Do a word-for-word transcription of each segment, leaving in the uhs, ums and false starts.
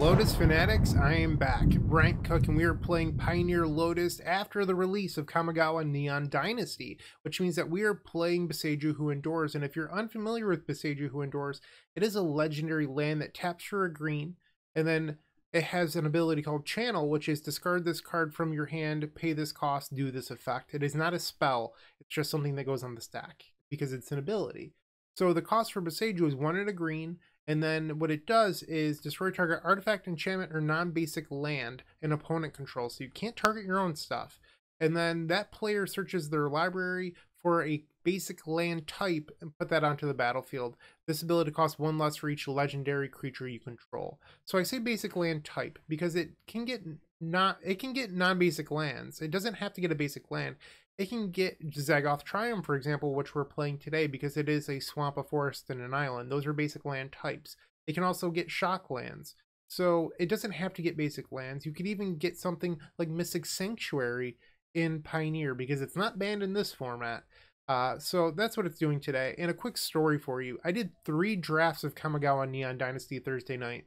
Lotus Fanatics, I am back. Rank Cook, and we are playing Pioneer Lotus after the release of Kamigawa Neon Dynasty, which means that we are playing Beseju Who Endures. And if you're unfamiliar with Beseju Who Endures, it is a legendary land that taps for a green, and then it has an ability called Channel, which is discard this card from your hand, pay this cost, do this effect. It is not a spell, it's just something that goes on the stack because it's an ability. So the cost for Beseju is one and a green, and then what it does is destroy target artifact, enchantment, or non-basic land an opponent controls. So you can't target your own stuff. And then that player searches their library for a basic land type and put that onto the battlefield. This ability costs one less for each legendary creature you control. So I say basic land type because it can get not it can get non-basic lands. It doesn't have to get a basic land. It can get Zagoth Triumph, for example, which we're playing today because it is a swamp, a forest, and an island. Those are basic land types. It can also get shock lands. So it doesn't have to get basic lands. You could even get something like Mystic Sanctuary in Pioneer because it's not banned in this format. Uh, so that's what it's doing today. And a quick story for you. I did three drafts of Kamigawa Neon Dynasty Thursday night.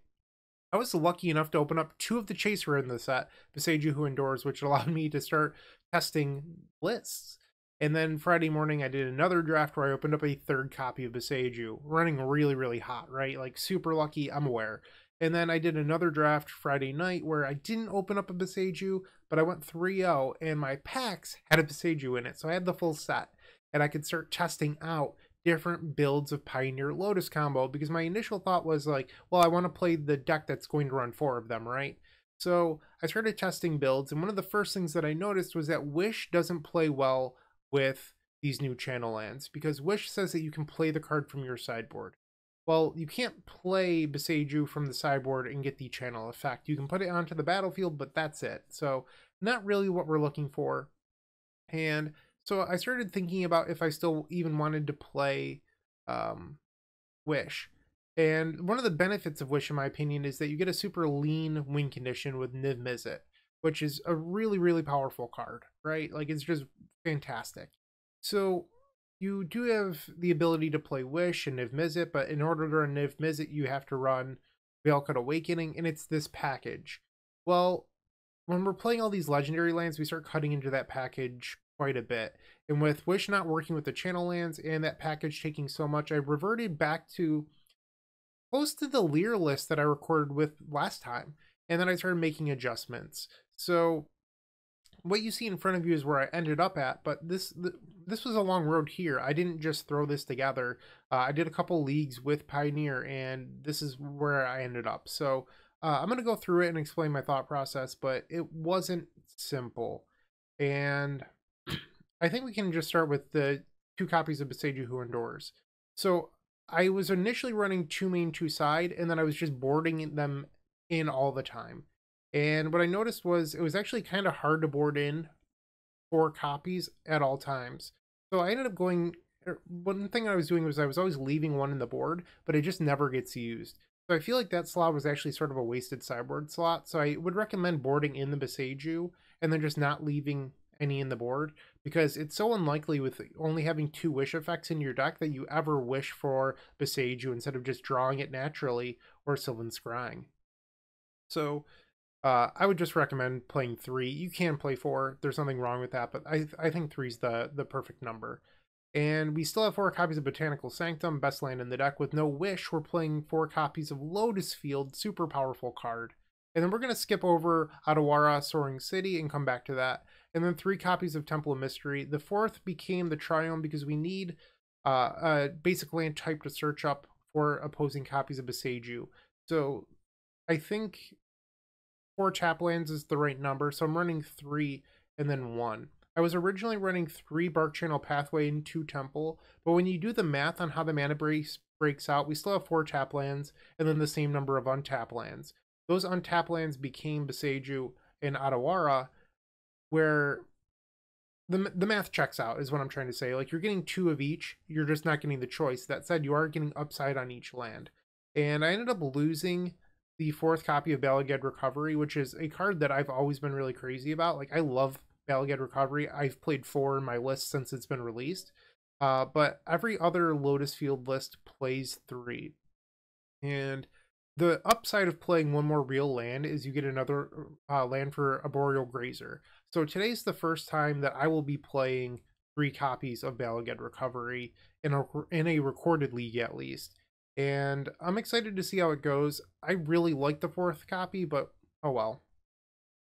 I was lucky enough to open up two of the Chaser in the set, Beseju Who Endures, which allowed me to start testing lists. And then Friday morning I did another draft where I opened up a third copy of Beseju, running really, really hot, right? Like super lucky, I'm aware. And then I did another draft Friday night where I didn't open up a Beseju, but I went three oh and my packs had a Beseju in it. So I had the full set. And I could start testing out different builds of Pioneer Lotus combo because my initial thought was like, well, I want to play the deck that's going to run four of them, right? So I started testing builds, and one of the first things that I noticed was that Wish doesn't play well with these new channel lands because Wish says that you can play the card from your sideboard. Well, you can't play Beseju from the sideboard and get the channel effect. You can put it onto the battlefield, but that's it. So not really what we're looking for. And so I started thinking about if I still even wanted to play um, Wish. And one of the benefits of Wish, in my opinion, is that you get a super lean win condition with Niv-Mizzet, which is a really, really powerful card, right? Like, it's just fantastic. So you do have the ability to play Wish and Niv-Mizzet, but in order to run Niv-Mizzet, you have to run Veilcoat Awakening, and it's this package. Well, when we're playing all these legendary lands, we start cutting into that package quite a bit, and with Wish not working with the channel lands and that package taking so much, I reverted back to close to the Leer list that I recorded with last time, and then I started making adjustments. So what you see in front of you is where I ended up at, but this th this was a long road here. I didn't just throw this together. uh, I did a couple leagues with Pioneer, and this is where I ended up. So uh, I'm going to go through it and explain my thought process, but it wasn't simple. And I think we can just start with the two copies of Beseju Who Endures. So I was initially running two main, two side, and then I was just boarding them in all the time. And what I noticed was it was actually kind of hard to board in four copies at all times. So I ended up going, one thing I was doing was I was always leaving one in the board, but it just never gets used. So I feel like that slot was actually sort of a wasted sideboard slot. So I would recommend boarding in the Beseju and then just not leaving any in the board, because it's so unlikely with only having two wish effects in your deck that you ever wish for Beseju instead of just drawing it naturally or Sylvan Scrying. So uh, I would just recommend playing three. You can play four. There's nothing wrong with that, but I, I think three is the, the perfect number. And we still have four copies of Botanical Sanctum, best land in the deck. With no wish, we're playing four copies of Lotus Field, super powerful card. And then we're going to skip over Odawara, Soaring City, and come back to that. And then three copies of Temple of Mystery. The fourth became the Triome because we need uh, a basic land type to search up for opposing copies of Beseju. So I think four tap lands is the right number. So I'm running three and then one. I was originally running three Bark Channel Pathway and two Temple. But when you do the math on how the mana breaks, breaks out, we still have four tap lands and then the same number of untap lands. Those untap lands became Beseju and Odawara, where the, the math checks out is what I'm trying to say. Like, you're getting two of each, you're just not getting the choice. That said, you are getting upside on each land. And I ended up losing the fourth copy of Balaged Recovery, which is a card that I've always been really crazy about. Like, I love Balaged Recovery. I've played four in my list since it's been released. Uh, but every other Lotus Field list plays three. And The upside of playing one more real land is you get another uh, land for Arboreal Grazer. So today's the first time that I will be playing three copies of Balaged Recovery, in a, in a recorded league at least. And I'm excited to see how it goes. I really like the fourth copy, but oh well.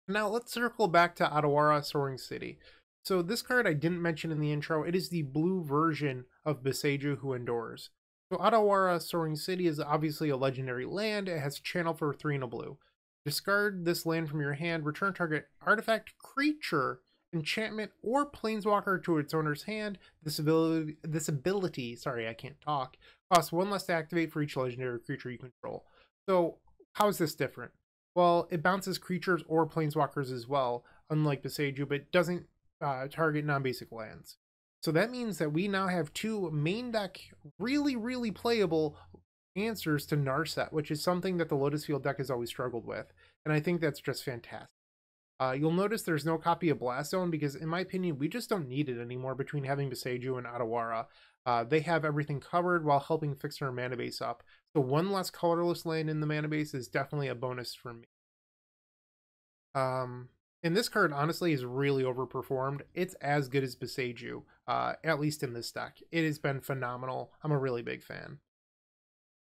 Now let's circle back to Odawara, Soaring City. So this card I didn't mention in the intro, it is the blue version of Baseiju Who Endures. So Odawara, Soaring City is obviously a legendary land. It has channel for three and a blue. Discard this land from your hand, return target artifact, creature, enchantment, or planeswalker to its owner's hand. This ability, this ability, sorry, I can't talk, costs one less to activate for each legendary creature you control. So how is this different? Well, it bounces creatures or planeswalkers as well, unlike Baseiju, but doesn't uh, target non-basic lands. So that means that we now have two main deck really, really playable answers to Narset, which is something that the Lotus Field deck has always struggled with, and I think that's just fantastic. Uh, you'll notice there's no copy of Blast Zone because, in my opinion, we just don't need it anymore between having Baseiju and Odawara. Uh, they have everything covered while helping fix our mana base up. So one less colorless land in the mana base is definitely a bonus for me. Um, and this card, honestly, is really overperformed. It's as good as Baseiju, uh, at least in this deck. It has been phenomenal. I'm a really big fan.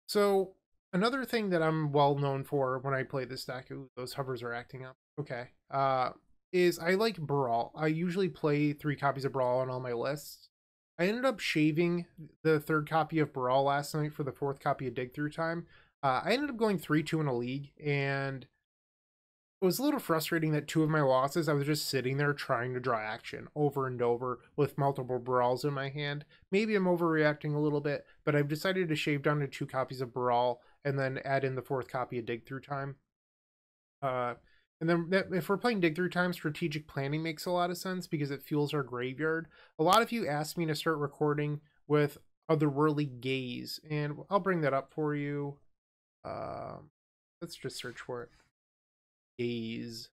So another thing that I'm well known for when I play this deck, ooh, those hovers are acting up. Okay. Uh, is I like Brawl. I usually play three copies of Brawl on all my lists. I ended up shaving the third copy of Brawl last night for the fourth copy of Dig Through Time. Uh, I ended up going three two in a league, and it was a little frustrating that two of my losses, I was just sitting there trying to draw action over and over with multiple Brawls in my hand. Maybe I'm overreacting a little bit, but I've decided to shave down to two copies of Brawl and then add in the fourth copy of Dig Through Time. Uh, And then if we're playing Dig Through Time, strategic planning makes a lot of sense because it fuels our graveyard. A lot of you asked me to start recording with Otherworldly Gaze, and I'll bring that up for you. Um, let's just search for it. Gaze.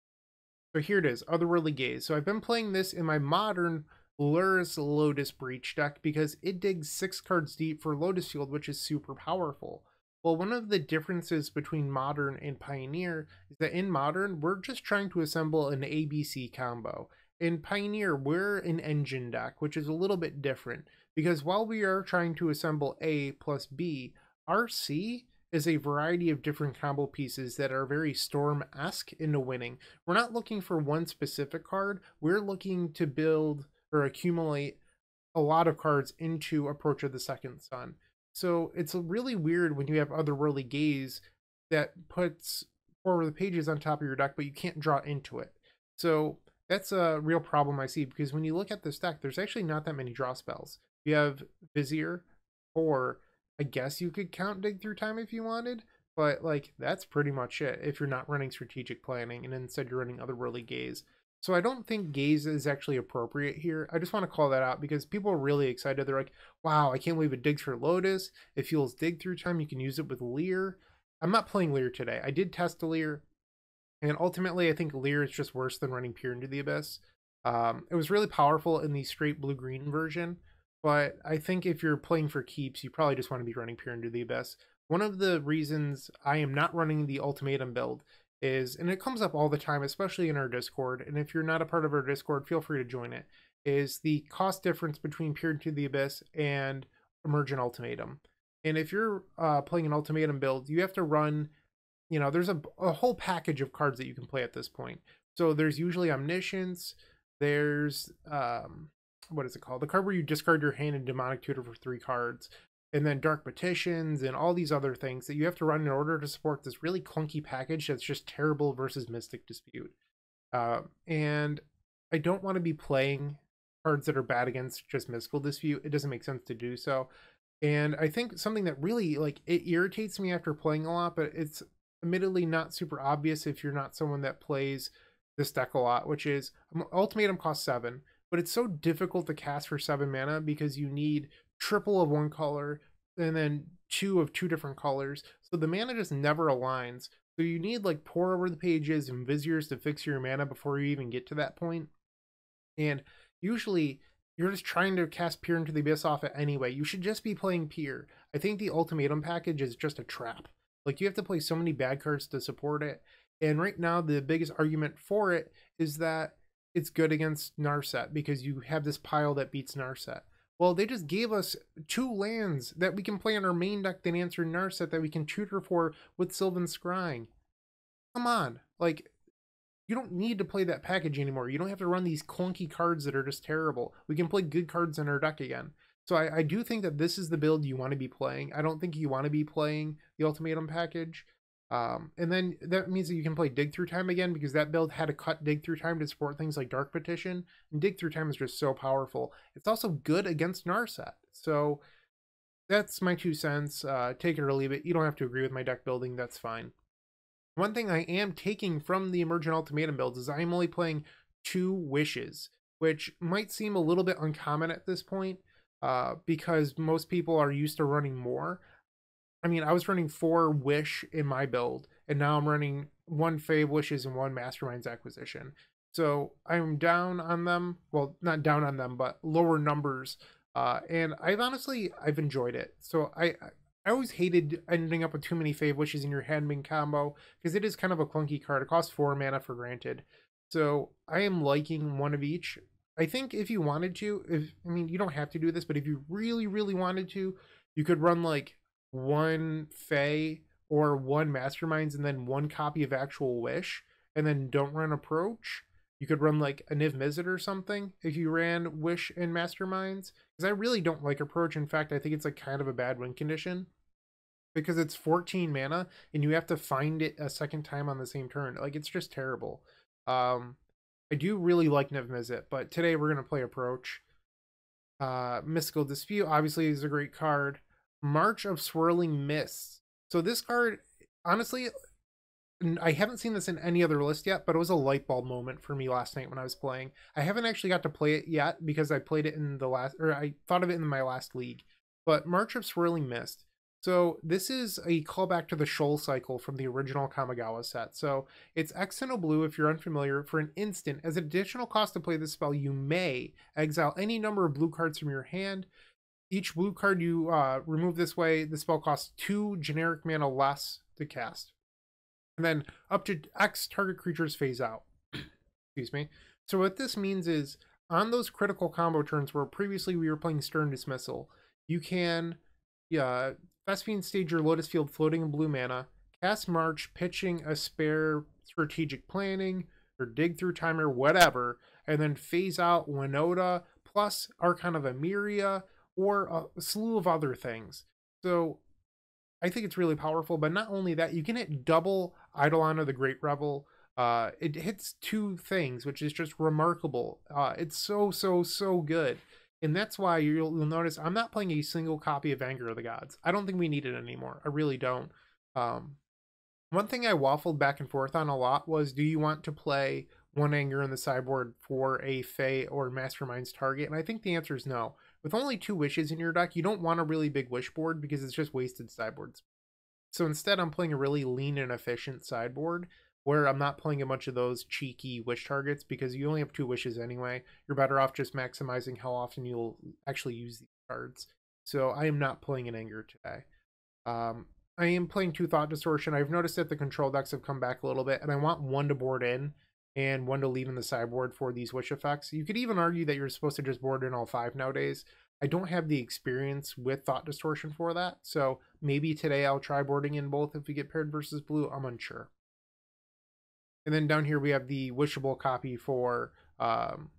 So here it is, Otherworldly Gaze. So I've been playing this in my modern Lurrus Lotus Breach deck because it digs six cards deep for Lotus Field, which is super powerful. Well, one of the differences between Modern and Pioneer is that in Modern, we're just trying to assemble an A B C combo. In Pioneer, we're an engine deck, which is a little bit different, because while we are trying to assemble A plus B, our C is a variety of different combo pieces that are very Storm-esque into winning. We're not looking for one specific card, we're looking to build or accumulate a lot of cards into Approach of the Second Sun. So it's really weird when you have Otherworldly Gaze that puts forward the pages on top of your deck, but you can't draw into it. So that's a real problem I see, because when you look at this deck, there's actually not that many draw spells. You have Vizier, or I guess you could count Dig Through Time if you wanted, but like that's pretty much it if you're not running Strategic Planning and instead you're running Otherworldly Gaze. So I don't think Gaze is actually appropriate here. I just want to call that out because people are really excited. They're like, wow, I can't believe it digs for Lotus. It fuels Dig Through Time. You can use it with Leer. I'm not playing Leer today. I did test the Leer, and ultimately I think Leer is just worse than running Peer into the Abyss. Um, it was really powerful in the straight blue-green version, but I think if you're playing for keeps, you probably just want to be running Peer into the Abyss. One of the reasons I am not running the Ultimatum build is, and it comes up all the time, especially in our Discord, and if you're not a part of our Discord, feel free to join it, is the cost difference between Peer into the Abyss and Emergent Ultimatum. And if you're uh, playing an Ultimatum build, you have to run, you know, there's a, a whole package of cards that you can play at this point. So there's usually Omniscience, there's, um, what is it called? The card where you discard your hand and Demonic Tutor for three cards. And then Dark Petitions and all these other things that you have to run in order to support this really clunky package that's just terrible versus Mystic Dispute. Uh, and I don't want to be playing cards that are bad against just Mystical Dispute. It doesn't make sense to do so. And I think something that really, like, it irritates me after playing a lot, but it's admittedly not super obvious if you're not someone that plays this deck a lot, which is Ultimatum costs seven, but it's so difficult to cast for seven mana because you need triple of one color and then two of two different colors, so the mana just never aligns. So you need like Pour Over the Pages and Viziers to fix your mana before you even get to that point. And usually you're just trying to cast Peer into the Abyss off it anyway. You should just be playing Peer. I think the Ultimatum package is just a trap. Like, you have to play so many bad cards to support it. And right now, the biggest argument for it is that it's good against Narset because you have this pile that beats Narset. Well, they just gave us two lands that we can play on our main deck that answer Narset that we can tutor for with Sylvan Scrying. Come on. Like, you don't need to play that package anymore. You don't have to run these clunky cards that are just terrible. We can play good cards in our deck again. So I, I do think that this is the build you want to be playing. I don't think you want to be playing the Ultimatum package. Um, and then that means that you can play Dig Through Time again, because that build had to cut Dig Through Time to support things like Dark Petition. And Dig Through Time is just so powerful. It's also good against Narset. So that's my two cents. Uh, take it or leave it. You don't have to agree with my deck building. That's fine. One thing I am taking from the Emergent Ultimatum builds is I'm only playing two Wishes, which might seem a little bit uncommon at this point, uh, because most people are used to running more. I mean, I was running four Wish in my build, and now I'm running one Fave Wishes and one Masterminds Acquisition. So I'm down on them. Well, not down on them, but lower numbers. Uh, and I've honestly, I've enjoyed it. So I, I always hated ending up with too many Fave Wishes in your handmain combo, because it is kind of a clunky card. It costs four mana for granted. So I am liking one of each. I think if you wanted to, if I mean, you don't have to do this, but if you really, really wanted to, you could run like one Fae or one Masterminds and then one copy of actual Wish, and then don't run Approach. You could run like a Niv-Mizzet or something if you ran Wish and Masterminds, because I really don't like Approach. In fact, I think it's like kind of a bad win condition, because it's fourteen mana and you have to find it a second time on the same turn. Like, it's just terrible. um I do really like Niv-Mizzet, but today we're going to play Approach. uh Mystical Dispute obviously is a great card. March of Swirling Mists. So this card, honestly, I haven't seen this in any other list yet, but it was a light bulb moment for me last night when I was playing. I haven't actually got to play it yet because I played it in the last, or I thought of it in my last league. But March of Swirling Mist. So this is a callback to the Shoal Cycle from the original Kamigawa set. So it's X and a blue, if you're unfamiliar, for an instant. As an additional cost to play this spell, you may exile any number of blue cards from your hand. Each blue card you uh, remove this way, the spell costs two generic mana less to cast. And then up to X target creatures phase out. Excuse me. So what this means is, on those critical combo turns where previously we were playing Stern Dismissal, you can yeah, Vespian Stage your Lotus Field floating in blue mana, cast March, pitching a spare Strategic Planning, or Dig Through Time, or whatever, and then phase out Winota, plus Archon of Emeria, or a slew of other things. So I think it's really powerful, but not only that, you can hit double Eidolon of the Great Revel. Uh, it hits two things, which is just remarkable. Uh, it's so, so, so good. And that's why you'll, you'll notice I'm not playing a single copy of Anger of the Gods. I don't think we need it anymore. I really don't. Um, one thing I waffled back and forth on a lot was, do you want to play one Anger in the sideboard for a Fae or Mastermind's target? And I think the answer is no. With only two Wishes in your deck, you don't want a really big wish board because it's just wasted sideboards. So instead, I'm playing a really lean and efficient sideboard where I'm not playing a bunch of those cheeky wish targets, because you only have two wishes anyway. You're better off just maximizing how often you'll actually use these cards. So I am not playing an Anger today. Um, I am playing two Thought Distortion. I've noticed that the control decks have come back a little bit, and I want one to board in and one to leave in the sideboard for these wish effects. You could even argue that you're supposed to just board in all five nowadays. I don't have the experience with Thought Distortion for that, so maybe today I'll try boarding in both if we get paired versus blue. I'm unsure. And then down here we have the wishable copy for um,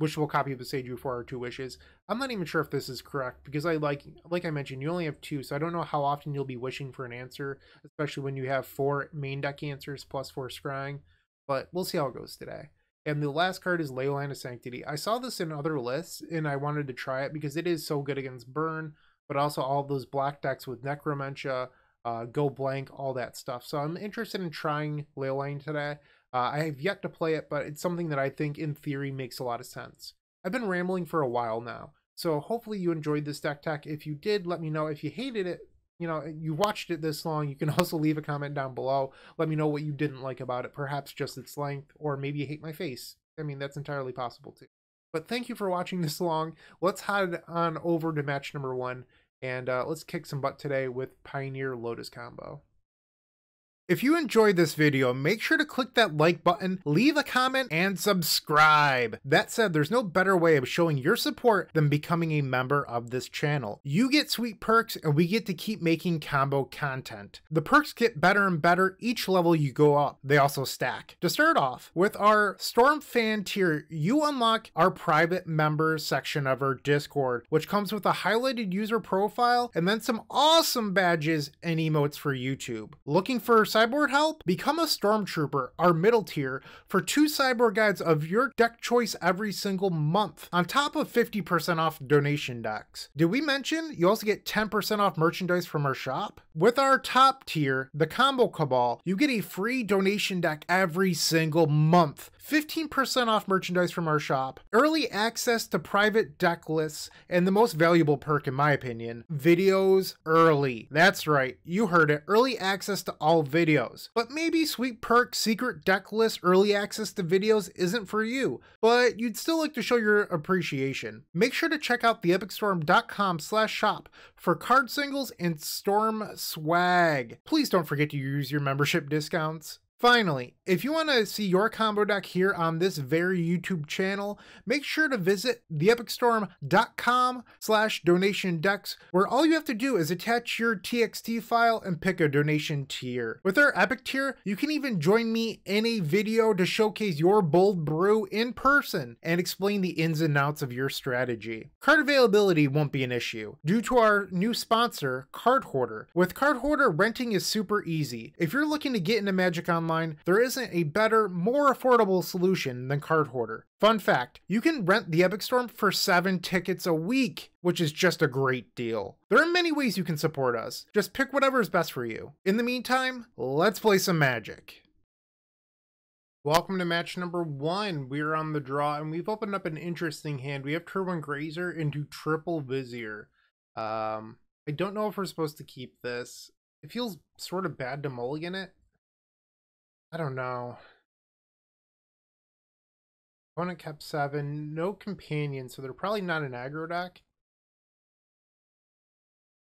wishable copy of the Seiju for our two wishes. I'm not even sure if this is correct, because I like like I mentioned, you only have two, so I don't know how often you'll be wishing for an answer, especially when you have four main deck answers plus four scrying. But we'll see how it goes today. And the last card is Leyline of Sanctity. I saw this in other lists, and I wanted to try it because it is so good against Burn, but also all those black decks with Necromancia, uh, Go Blank, all that stuff. So I'm interested in trying Leyline today. Uh, I have yet to play it, but it's something that I think, in theory, makes a lot of sense. I've been rambling for a while now, so hopefully you enjoyed this deck tech. If you did, let me know. If you hated it, you know, you watched it this long, you can also leave a comment down below. Let me know what you didn't like about it, perhaps just its length, or maybe you hate my face. I mean, that's entirely possible too. But thank you for watching this long. Let's head on over to match number one, and uh, let's kick some butt today with Pioneer Lotus Combo. If you enjoyed this video, make sure to click that like button, leave a comment, and subscribe. That said, there's no better way of showing your support than becoming a member of this channel. You get sweet perks, and we get to keep making combo content. The perks get better and better each level you go up. They also stack. To start off, with our Storm Fan tier, you unlock our private members section of our Discord, which comes with a highlighted user profile and then some awesome badges and emotes for YouTube. Looking for cyborg help? Become a Stormtrooper, our middle tier, for two cyborg guides of your deck choice every single month, on top of fifty percent off donation decks. Did we mention you also get ten percent off merchandise from our shop? With our top tier, the Combo Cabal, you get a free donation deck every single month, fifteen percent off merchandise from our shop, early access to private deck lists, and the most valuable perk in my opinion, videos early. That's right, you heard it, early access to all videos. But maybe sweet perk, secret deck list, early access to videos isn't for you, but you'd still like to show your appreciation. Make sure to check out the epic storm dot com slash shop for card singles and Storm swag. Please don't forget to use your membership discounts. Finally, if you want to see your combo deck here on this very YouTube channel, make sure to visit the epic storm dot com slash donation decks, where all you have to do is attach your T X T file and pick a donation tier. With our Epic tier, you can even join me in a video to showcase your bold brew in person and explain the ins and outs of your strategy. Card availability won't be an issue due to our new sponsor, Card Hoarder. With Card Hoarder, renting is super easy. If you're looking to get into Magic Online, there isn't a better, more affordable solution than Card Hoarder. Fun fact, you can rent the Epic Storm for seven tickets a week, which is just a great deal. There are many ways you can support us. Just pick whatever is best for you. In the meantime, let's play some Magic. Welcome to match number one. We're on the draw and we've opened up an interesting hand. We have Turbine Grazer into Triple Vizier. Um, I don't know if we're supposed to keep this. It feels sort of bad to mulligan it. I don't know. Opponent kept seven, no companion, so they're probably not an aggro deck.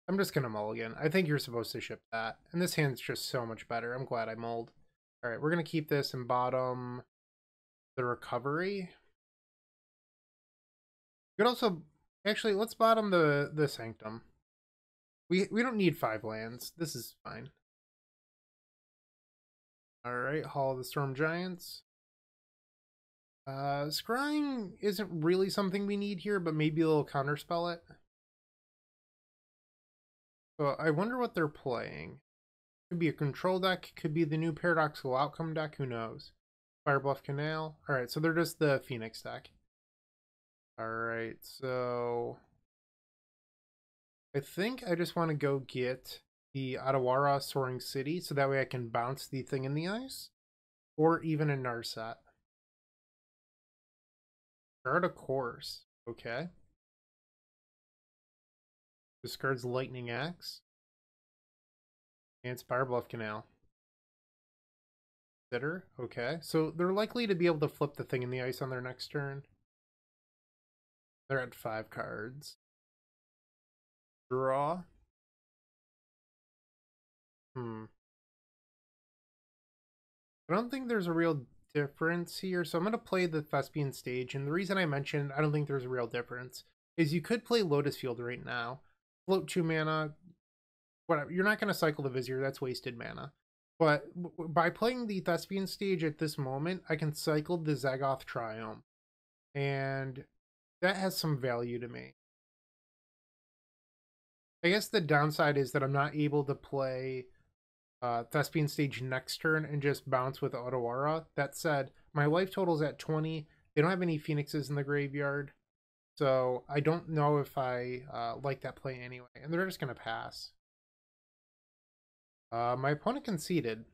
I'm just gonna mulligan. I think you're supposed to ship that. And this hand's just so much better. I'm glad I mulled. Alright, we're gonna keep this and bottom the recovery. You could also actually let's bottom the, the Sanctum. We we don't need five lands. This is fine. Alright, Hall of the Storm Giants. Uh, scrying isn't really something we need here, but maybe they'll counterspell it. So I wonder what they're playing. Could be a control deck, could be the new Paradoxical Outcome deck, who knows. Firebluff Canal. Alright, so they're just the Phoenix deck. Alright, so I think I just want to go get the Odawara Soaring City, so that way I can bounce the thing in the ice, or even a Narset. Guard a Course, okay. Discards Lightning Axe. And Firebluff Canal. Consider, okay. So they're likely to be able to flip the thing in the ice on their next turn. They're at five cards. Draw. Hmm. I don't think there's a real difference here, so I'm going to play the Thespian Stage, and the reason I mentioned I don't think there's a real difference is you could play Lotus Field right now, float two mana, whatever. You're not going to cycle the Vizier, that's wasted mana. But by playing the Thespian Stage at this moment, I can cycle the Zagoth Triome, and that has some value to me. I guess the downside is that I'm not able to play Uh, Thespian Stage next turn and just bounce with Odawara. That said, my life total's at twenty. They don't have any Phoenixes in the graveyard, so I don't know if I uh, like that play anyway. And they're just gonna pass. Uh, my opponent conceded.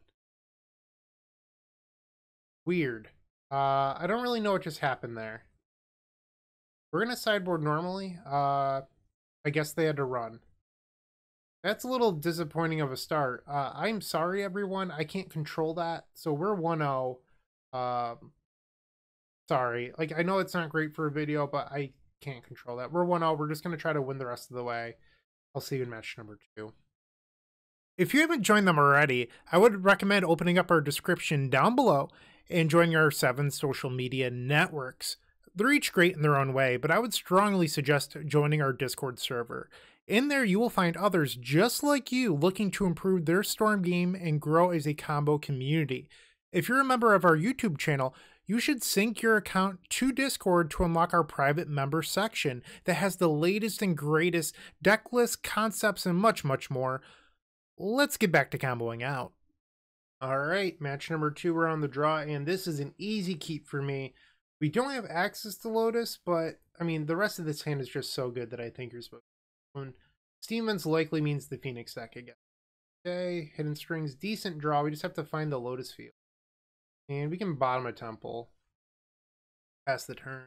Weird. Uh, I don't really know what just happened there. We're gonna sideboard normally. Uh, I guess they had to run. That's a little disappointing of a start. Uh, I'm sorry, everyone. I can't control that. So we're one oh. Um, sorry. Like, I know it's not great for a video, but I can't control that. We're one oh. We're just going to try to win the rest of the way. I'll see you in match number two. If you haven't joined them already, I would recommend opening up our description down below and joining our seven social media networks. They're each great in their own way, but I would strongly suggest joining our Discord server. In there, you will find others just like you looking to improve their Storm game and grow as a combo community. If you're a member of our YouTube channel, you should sync your account to Discord to unlock our private member section that has the latest and greatest deck lists, concepts, and much, much more. Let's get back to comboing out. All right, match number two, we're on the draw, and this is an easy keep for me. We don't have access to Lotus, but, I mean, the rest of this hand is just so good that I think you're supposed to. Steamman's likely means the Phoenix deck again. Okay, Hidden Strings, decent draw. We just have to find the Lotus Field. And we can bottom a temple. Pass the turn.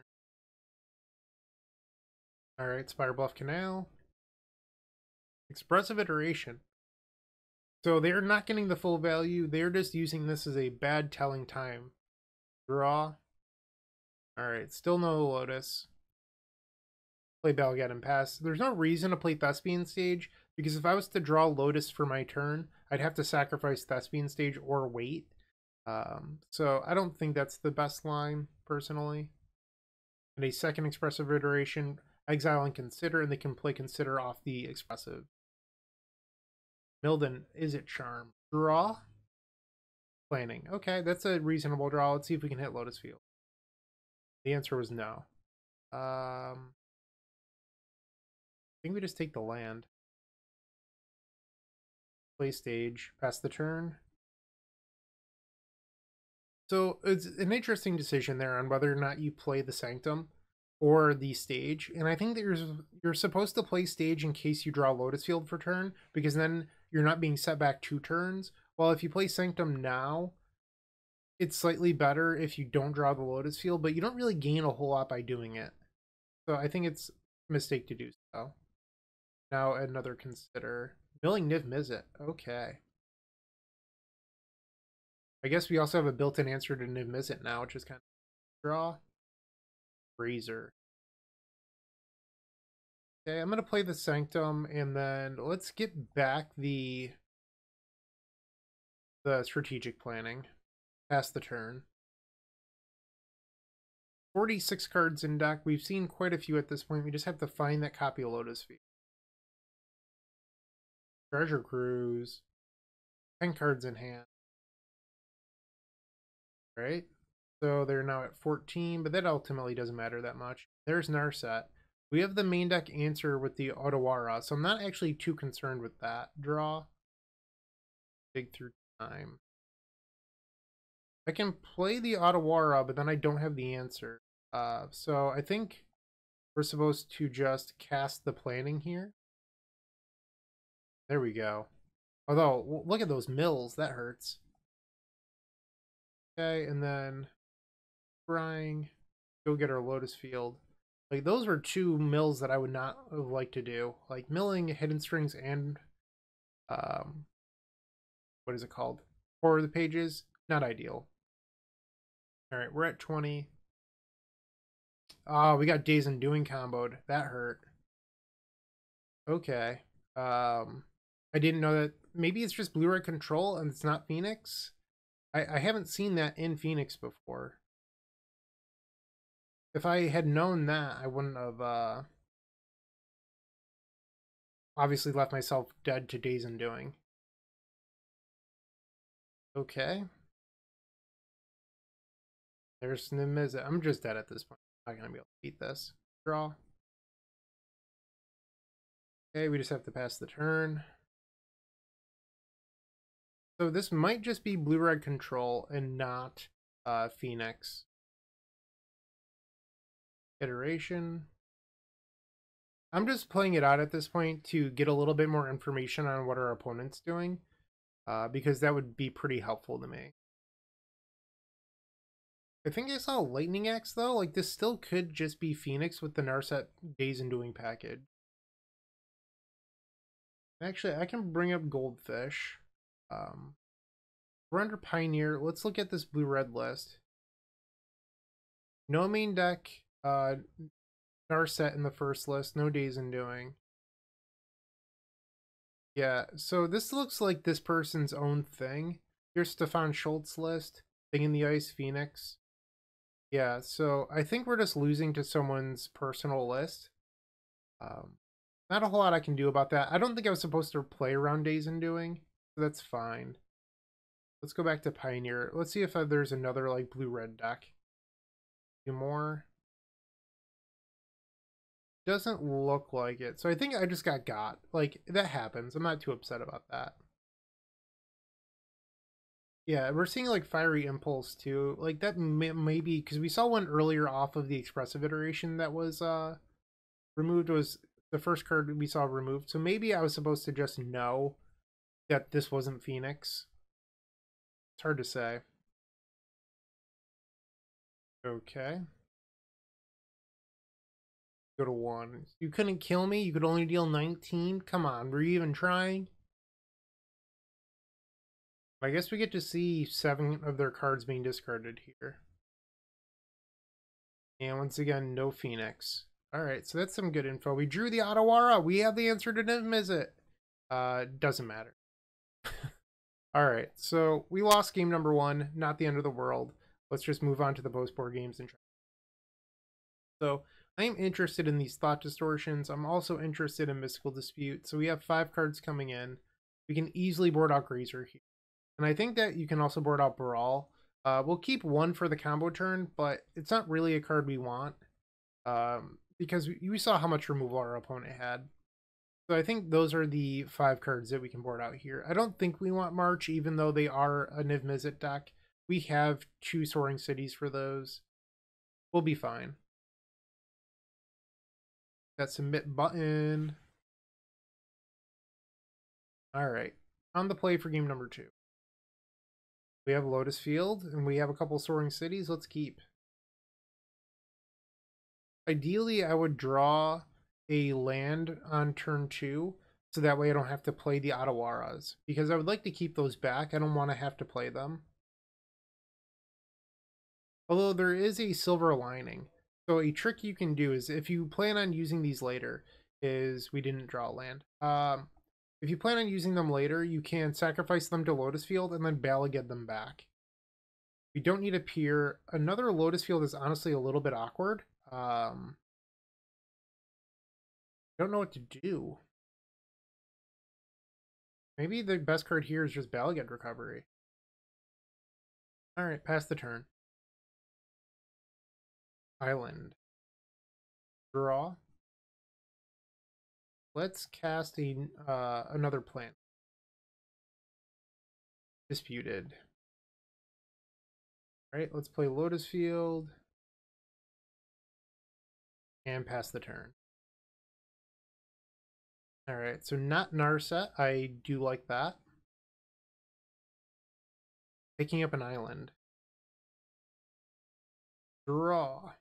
Alright, Spire Bluff Canal. Expressive Iteration. So they're not getting the full value. They're just using this as a bad telling time. Draw. Alright, still no Lotus. Play Balgadon, pass. There's no reason to play Thespian Stage, because if I was to draw Lotus for my turn, I'd have to sacrifice Thespian Stage or wait. Um, so I don't think that's the best line, personally. And a second Expressive Iteration, exile and Consider, and they can play Consider off the Expressive. Milden, is it Charm? Draw? Planning. Okay, that's a reasonable draw. Let's see if we can hit Lotus Field. The answer was no. Um, I think we just take the land. Play stage, pass the turn. So it's an interesting decision there on whether or not you play the Sanctum or the stage. And I think that you're, you're supposed to play stage in case you draw Lotus Field for turn, because then you're not being set back two turns. Well, if you play Sanctum now, it's slightly better if you don't draw the Lotus Field, but you don't really gain a whole lot by doing it. So I think it's a mistake to do so. Now another Consider. Milling Niv-Mizzet. Okay. I guess we also have a built-in answer to Niv-Mizzet now, which is kind of draw. Freezer. Okay, I'm going to play the Sanctum, and then let's get back the, the strategic planning. Pass the turn. forty-six cards in deck. We've seen quite a few at this point. We just have to find that copy of Lotus Field. Treasure Cruise. ten cards in hand. Right? So they're now at fourteen, but that ultimately doesn't matter that much. There's Narset. We have the main deck answer with the Odawara, so I'm not actually too concerned with that. Draw. Dig through time. I can play the Odawara, but then I don't have the answer. Uh, so I think we're supposed to just cast the planning here. There we go. Although, look at those mills. That hurts. Okay, and then Scrying. Go get our Lotus Field. Like, those were two mills that I would not have liked to do. Like, milling Hidden Strings and... um, what is it called? Horror of the Pages. Not ideal. All right, we're at twenty. Ah, oh, we got Days Undoing comboed. That hurt. Okay. Um, I didn't know that. Maybe it's just Blu-ray Control and it's not Phoenix. I, I haven't seen that in Phoenix before. If I had known that, I wouldn't have uh, obviously left myself dead to Days Undoing. Okay. There's Niv-Mizzet. I'm just dead at this point. I'm not going to be able to beat this. Draw. Okay, we just have to pass the turn. So this might just be Blue-Red Control and not uh, Phoenix. Iteration. I'm just playing it out at this point to get a little bit more information on what our opponent's doing, uh, because that would be pretty helpful to me. I think I saw Lightning Axe, though. Like, this still could just be Phoenix with the Narset Days Undoing package. Actually, I can bring up Goldfish. Um, we're under Pioneer. Let's look at this blue-red list. No main deck. Uh, Narset in the first list. No Days Undoing. Yeah, so this looks like this person's own thing. Here's Stefan Schultz's list. Thing in the Ice, Phoenix. Yeah, so I think we're just losing to someone's personal list. Um, not a whole lot I can do about that. I don't think I was supposed to play around Days and Doing, so that's fine. Let's go back to Pioneer. Let's see if there's another like blue-red deck. Do more. Doesn't look like it. So I think I just got got. Like, that happens. I'm not too upset about that. Yeah, we're seeing like Fiery Impulse too. Like that may, maybe because we saw one earlier off of the Expressive iteration that was uh removed, was the first card we saw removed. So maybe I was supposed to just know that this wasn't Phoenix. It's hard to say. Okay. Go to one. You couldn't kill me. You could only deal nineteen. Come on, were you even trying? I guess we get to see seven of their cards being discarded here. And once again, no Phoenix. Alright, so that's some good info. We drew the Odawara. We have the answer to them, is it? Uh, doesn't matter. Alright, so we lost game number one. Not the end of the world. Let's just move on to the post-board games and try. So, I'm interested in these Thought Distortions. I'm also interested in Mystical Dispute. So we have five cards coming in. We can easily board out Grazer here. And I think that you can also board out Brawl. Uh, we'll keep one for the combo turn, but it's not really a card we want. Um, because we, we saw how much removal our opponent had. So I think those are the five cards that we can board out here. I don't think we want March, even though they are a Niv-Mizzet deck. We have two Soaring Cities for those. We'll be fine. That submit button. Alright. On the play for game number two. We have Lotus Field, and we have a couple Soaring Cities. Let's keep. Ideally, I would draw a land on turn two, so that way I don't have to play the Ottawaras, because I would like to keep those back. I don't want to have to play them. Although there is a silver lining. So a trick you can do is, if you plan on using these later, is we didn't draw a land. Um, If you plan on using them later, you can sacrifice them to Lotus Field and then Balaged them back. We don't need a Pier. Another Lotus Field is honestly a little bit awkward. Um, don't know what to do. Maybe the best card here is just Balaged Recovery. Alright, pass the turn. Island. Draw. Let's cast a, uh, another plant. Disputed. All right, let's play Lotus Field. And pass the turn. All right, so not Narset. I do like that. Picking up an island. Draw.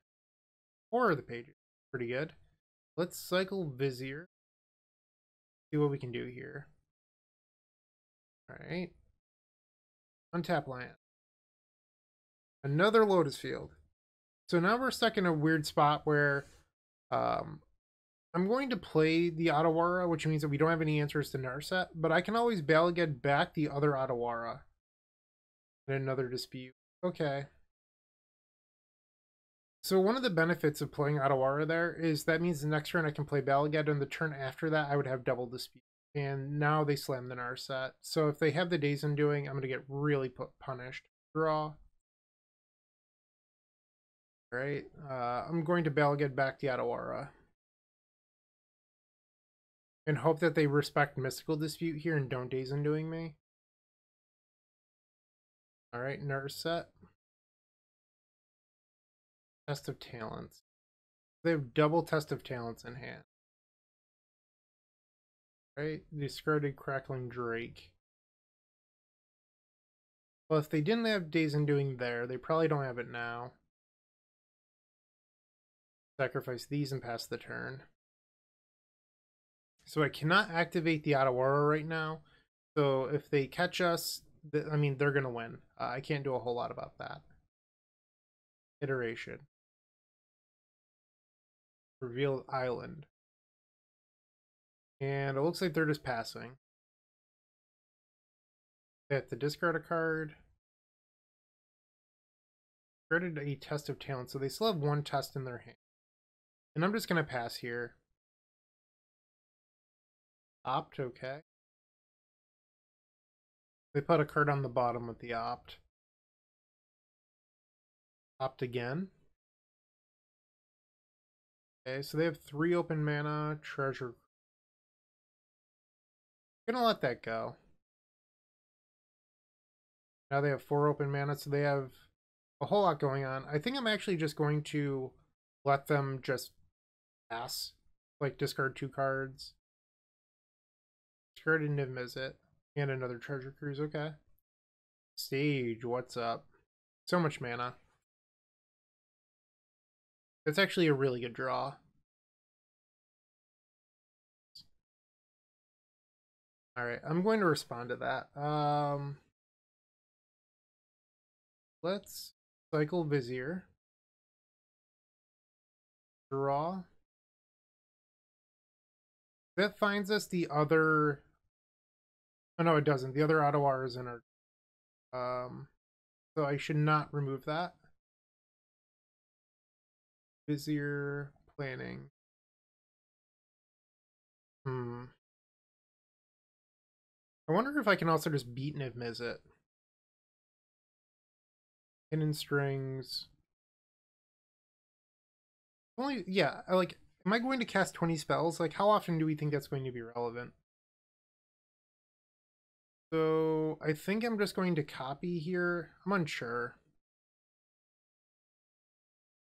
Four of the pages. Pretty good. Let's cycle Vizier. See what we can do here. Alright. Untap land. Another Lotus Field. So now we're stuck in a weird spot where um, I'm going to play the Odawara, which means that we don't have any answers to Narset, but I can always Balaged back the other Odawara. And another dispute. Okay. So one of the benefits of playing Odawara there is that means the next turn I can play Balaged, and the turn after that I would have double dispute. And now they slam the Narset. So if they have the Days Undoing, I'm going to get really put punished. Draw. Alright, uh, I'm going to Balaged back the Odawara. And hope that they respect Mystical Dispute here and don't Days Undoing me. Alright, Narset. Test of Talents. They have double Test of Talents in hand. Right? Discarded Crackling Drake. Well, if they didn't have Days in Doing there, they probably don't have it now. Sacrifice these and pass the turn. So I cannot activate the Odawara right now. So if they catch us, th I mean, they're going to win. Uh, I can't do a whole lot about that. Iteration. Revealed island. And it looks like they're just passing. At the discard a card. Discarded a test of talent, so they still have one test in their hand. And I'm just gonna pass here. Opt, okay. They put a card on the bottom with the opt. Opt again. Okay, so they have three open mana, treasure. I'm gonna let that go. Now they have four open mana, so they have a whole lot going on. I think I'm actually just going to let them just pass, like discard two cards. Discard a Niv-Mizzet and another Treasure Cruise, okay. Sage, what's up? So much mana. That's actually a really good draw. Alright, I'm going to respond to that. Um, let's cycle Vizier. Draw. That finds us the other... Oh no, it doesn't. The other Ottawar is in our... Um, so I should not remove that. Vizier planning. Hmm. I wonder if I can also just beat Niv-Mizzet. Hidden Strings. Only, yeah, like, am I going to cast twenty spells? Like, how often do we think that's going to be relevant? So, I think I'm just going to copy here. I'm unsure.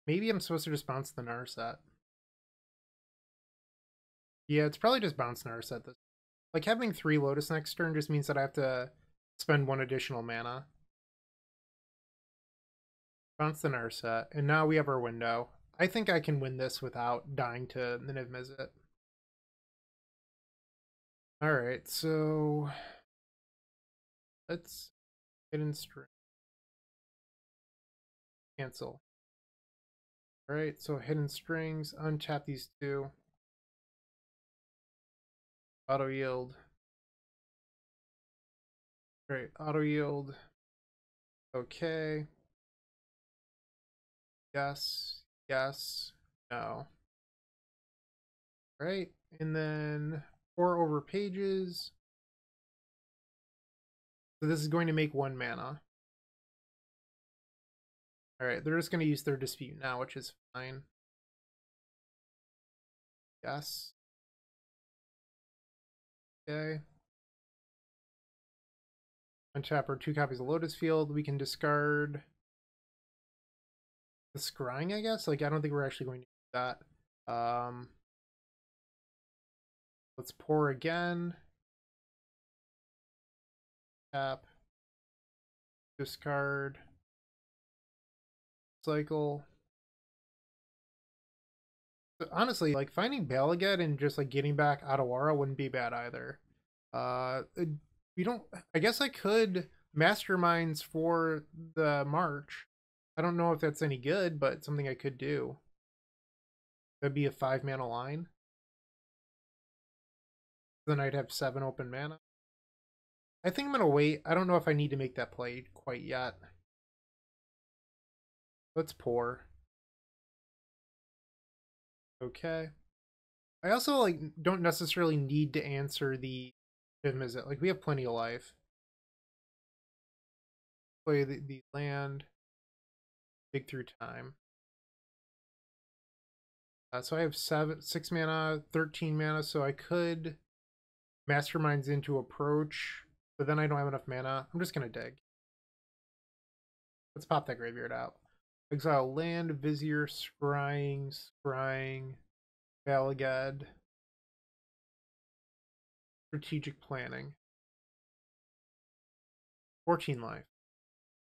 Maybe I'm supposed to just bounce the Narset. Yeah, it's probably just bounce Narset. This like having three Lotus next turn just means that I have to spend one additional mana. Bounce the Narset, and now we have our window. I think I can win this without dying to the Niv-Mizzet. All right, so let's hit and string. Cancel. All right, so hidden strings, untap these two. Auto yield. All right, auto yield. Okay. Yes, yes, no. All right, and then pour over pages. So this is going to make one mana. All right, they're just going to use their dispute now, which is fine. Yes. Okay. Untap our two copies of Lotus Field. We can discard the scrying, I guess. Like, I don't think we're actually going to do that. Um, let's pour again. Tap. Discard. Cycle. So honestly, like finding Balagad and just like getting back Ottawara wouldn't be bad either. Uh, we don't. I guess I could masterminds for the March. I don't know if that's any good, but it's something I could do. That'd be a five mana line. Then I'd have seven open mana. I think I'm gonna wait. I don't know if I need to make that play quite yet. Let's pour. Okay. I also like don't necessarily need to answer the Niv-Mizzet. Like we have plenty of life. Play the, the land. Dig through time. Uh, so I have seven, six mana, thirteen mana. So I could masterminds into approach, but then I don't have enough mana. I'm just gonna dig. Let's pop that graveyard out. Exile land, Vizier, Scrying, Scrying, Balagad, Strategic Planning. fourteen life.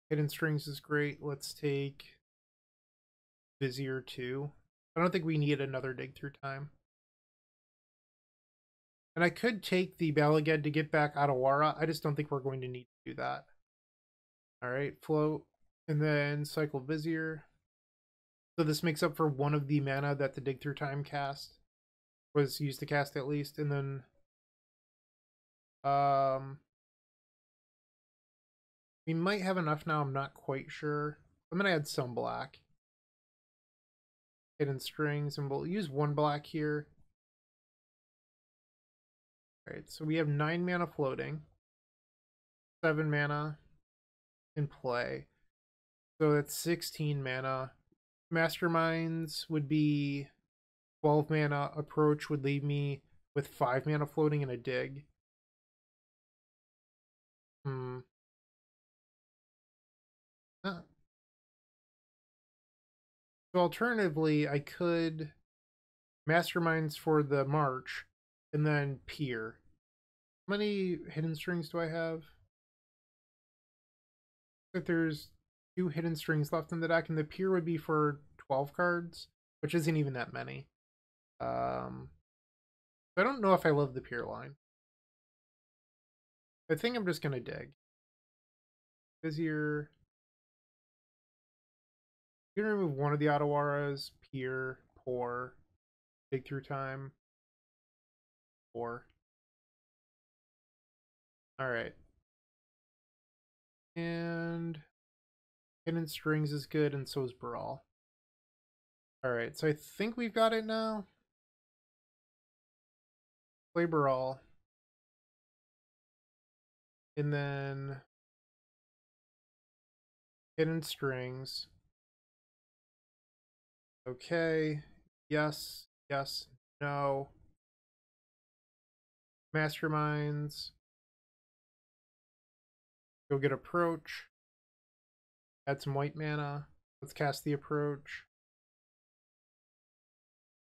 Hidden Strings is great. Let's take Vizier two. I don't think we need another dig through time. And I could take the Balagad to get back Ottawara. I just don't think we're going to need to do that. Alright, float. And then cycle Vizier. So this makes up for one of the mana that the Dig Through Time cast was used to cast at least. And then um, We might have enough now, I'm not quite sure. I'm gonna add some black. Hidden strings, and we'll use one black here. Alright, so we have nine mana floating, seven mana in play. So that's sixteen mana. Masterminds would be twelve mana. Approach would leave me with five mana floating and a dig. Hmm. Huh. So alternatively, I could Masterminds for the March and then Pier. How many hidden strings do I have? I think there's two hidden strings left in the deck, and the Pier would be for twelve cards, which isn't even that many. Um, I don't know if I love the Pier line. I think I'm just going to dig. Vizier. You can remove one of the Ottawaras, Pier, Pour, Dig Through Time, Pour. Alright. And Hidden Strings is good, and so is Brawl. Alright, so I think we've got it now. Play Brawl. And then Hidden Strings. Okay, yes, yes, no. Masterminds. Go get Approach. Add some white mana. Let's cast the Approach.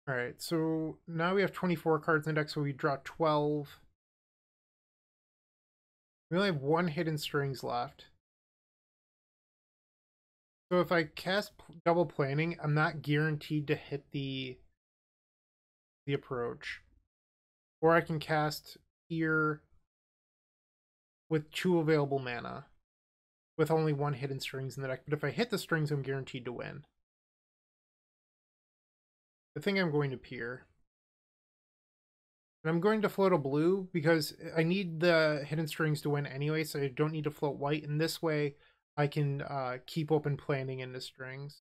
Alright, so now we have twenty-four cards in the deck, so we draw twelve. We only have one Hidden Strings left. So if I cast Double Planning, I'm not guaranteed to hit the the Approach. Or I can cast here with two available mana, with only one Hidden Strings in the deck. But if I hit the strings, I'm guaranteed to win. I think I'm going to Pier. And I'm going to float a blue, because I need the Hidden Strings to win anyway, so I don't need to float white. In this way, I can uh, keep open planning into strings,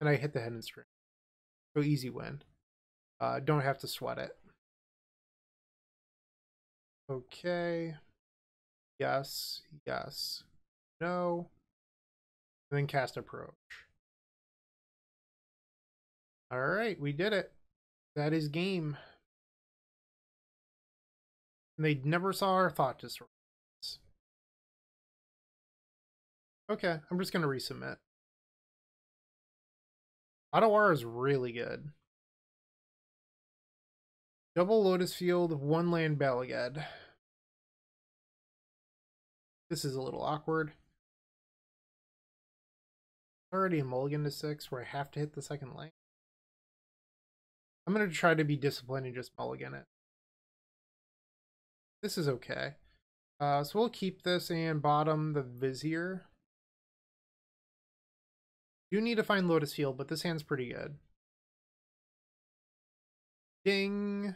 and I hit the hidden string. So easy win. Uh, don't have to sweat it. Okay. Yes. Yes. No. And then cast Approach. All right, we did it. That is game. And they never saw our thought disorder. Okay, I'm just going to resubmit. Ottawara is really good. Double Lotus Field, one land Balagad. This is a little awkward. Already a mulligan to six where I have to hit the second land. I'm going to try to be disciplined and just mulligan it. This is okay. Uh, so we'll keep this and bottom the Vizier. Do need to find Lotus Field, but this hand's pretty good. Ding.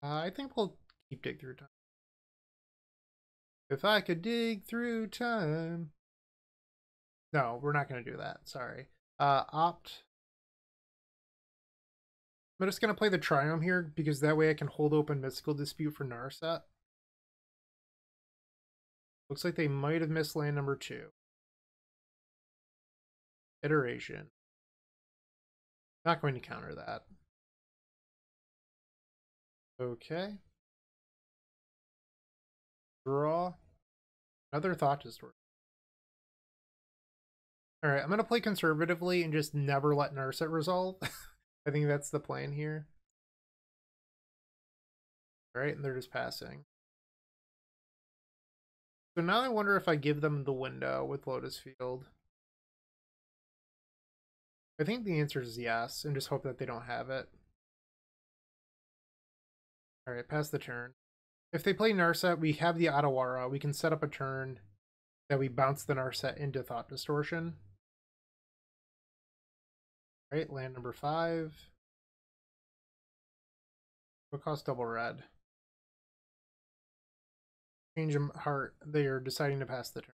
Uh, I think we'll keep Dig Through Time. If I could dig through time. No, we're not going to do that. Sorry. Uh, opt. I'm just going to play the Triome here, because that way I can hold open Mystical Dispute for Narset. Looks like they might have missed land number two. Iteration. Not going to counter that. Okay. Draw. Another thought distortion. Alright, I'm going to play conservatively and just never let Narset resolve. I think that's the plan here. Alright, and they're just passing. So now I wonder if I give them the window with Lotus Field. I think the answer is yes, and just hope that they don't have it. Alright, pass the turn. If they play Narset, we have the Ottawara. We can set up a turn that we bounce the Narset into Thought Distortion. Alright, land number five. What costs double red? Change of heart. They are deciding to pass the turn.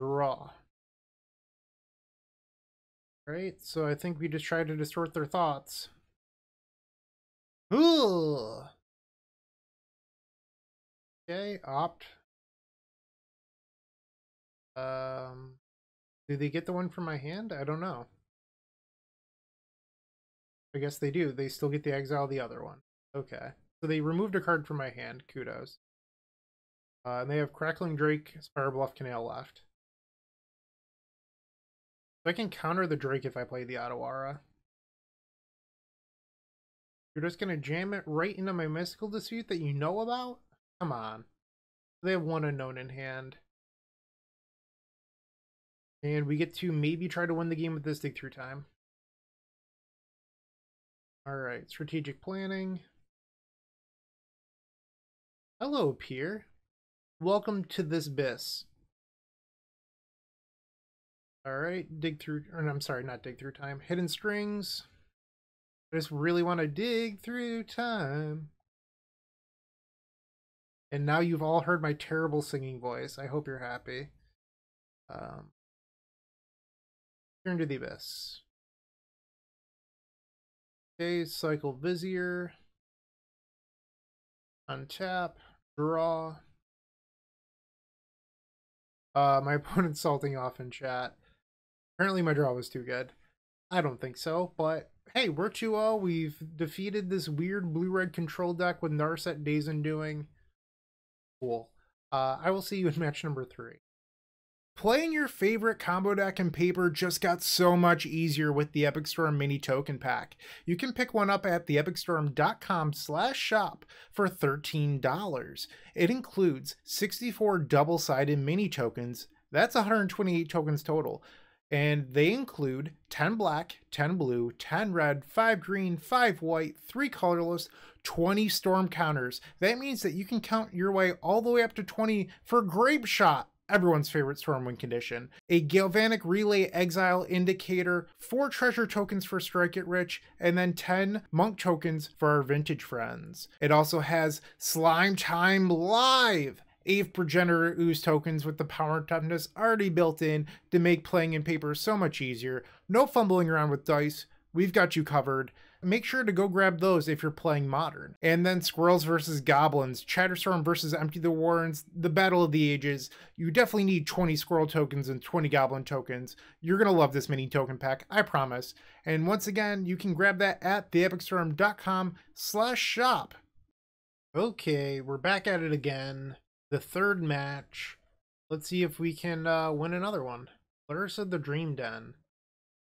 Draw. Right, so I think we just try to distort their thoughts. Ooh. Okay, opt. Um, do they get the one from my hand? I don't know. I guess they do. They still get the exile the other one. Okay. So they removed a card from my hand. Kudos. Uh, and they have Crackling Drake, Spire Bluff Canal left. So I can counter the Drake if I play the Odawara. You're just going to jam it right into my Mystical Dispute that you know about? Come on. They have one unknown in hand. And we get to maybe try to win the game with this dig through time. Alright, strategic planning. Hello, Pier. Welcome to this Bis. Alright, dig through, or no, I'm sorry, not dig through time. Hidden strings. I just really want to dig through time. And now you've all heard my terrible singing voice. I hope you're happy. Um, turn to the Abyss. Okay, cycle Vizier. Untap. Draw. Uh, my opponent's salting off in chat. Apparently my draw was too good. I don't think so, but hey, we're two oh. We've defeated this weird blue-red control deck with Narset Days Undoing. Cool. Uh, I will see you in match number three. Playing your favorite combo deck in paper just got so much easier with the Epic Storm Mini Token Pack. You can pick one up at the epic storm dot com slash shop for thirteen dollars. It includes sixty-four double-sided mini tokens. That's one hundred twenty-eight tokens total. And they include ten black, ten blue, ten red, five green, five white, three colorless, twenty storm counters. That means that you can count your way all the way up to twenty for Grape Shot, everyone's favorite Stormwind condition, a Galvanic Relay Exile Indicator, four treasure tokens for Strike It Rich, and then ten monk tokens for our vintage friends. It also has Slime Time Live, eight Progenitor Ooze tokens with the power and toughness already built in to make playing in paper so much easier. No fumbling around with dice, we've got you covered. Make sure to go grab those if you're playing Modern. And then Squirrels versus Goblins, Chatterstorm versus Empty the Warrens, the Battle of the Ages. You definitely need twenty Squirrel tokens and twenty Goblin tokens. You're going to love this mini token pack, I promise. And once again, you can grab that at the epic storm dot com slash shop. Okay, we're back at it again. The third match. Let's see if we can uh, win another one. Larissa the Dream Den.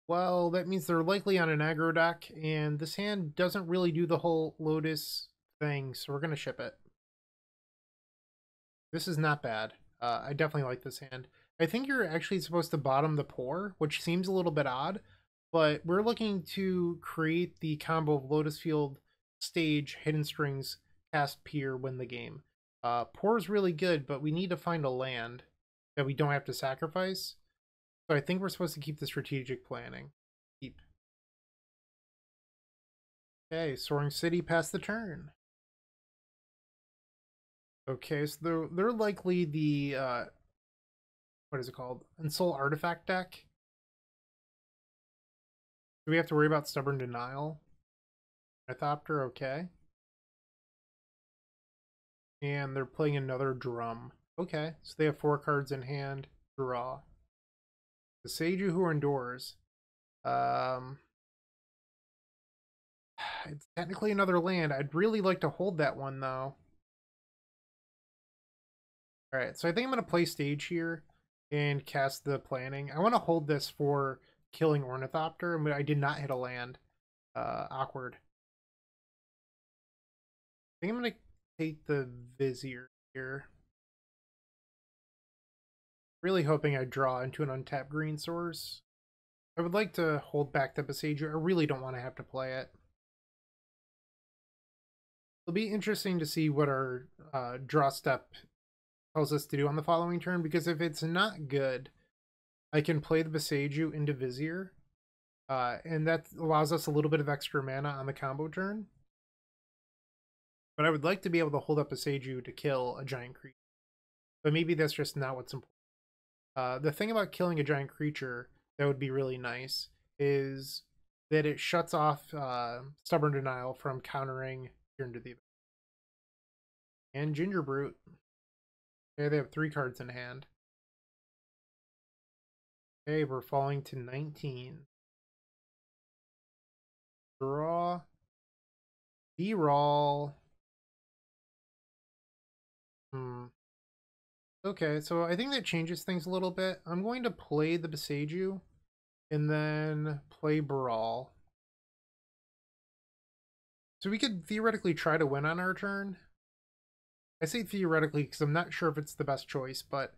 Well, that means they're likely on an aggro deck, and this hand doesn't really do the whole Lotus thing, so we're going to ship it. This is not bad. Uh, I definitely like this hand. I think you're actually supposed to bottom the Pour, which seems a little bit odd, but we're looking to create the combo of Lotus Field, Stage, Hidden Strings, Cast Pier, win the game. Uh, Pour is really good, but we need to find a land that we don't have to sacrifice. So I think we're supposed to keep the strategic planning. Keep. Okay, Soaring City passed the turn. Okay, so they're, they're likely the, uh, what is it called? Ensoul Artifact deck. Do we have to worry about Stubborn Denial? Mythopter, okay. And they're playing another Drum. Okay, so they have four cards in hand. Draw. The Seiju Who Endures. Um, it's technically another land. I'd really like to hold that one, though. Alright, so I think I'm going to play Stage here and cast the Planning. I want to hold this for killing Ornithopter, but I did not hit a land. Uh, awkward. I think I'm going to take the Vizier here. Really hoping I draw into an untapped green source. I would like to hold back the Besaidier. I really don't want to have to play it. It'll be interesting to see what our uh, draw step tells us to do on the following turn, because if it's not good, I can play the Besaidier into Vizier, uh, and that allows us a little bit of extra mana on the combo turn. But I would like to be able to hold up a Seiju to kill a giant creature. But maybe that's just not what's important. Uh, the thing about killing a giant creature that would be really nice is that it shuts off uh, Stubborn Denial from countering Turn to the Abyss. And Ginger Brute. Okay, they have three cards in hand. Okay, we're falling to nineteen. Draw. B-roll. Hmm. Okay, so I think that changes things a little bit. I'm going to play the Beseju and then play Brawl. So we could theoretically try to win on our turn. I say theoretically because I'm not sure if it's the best choice, but...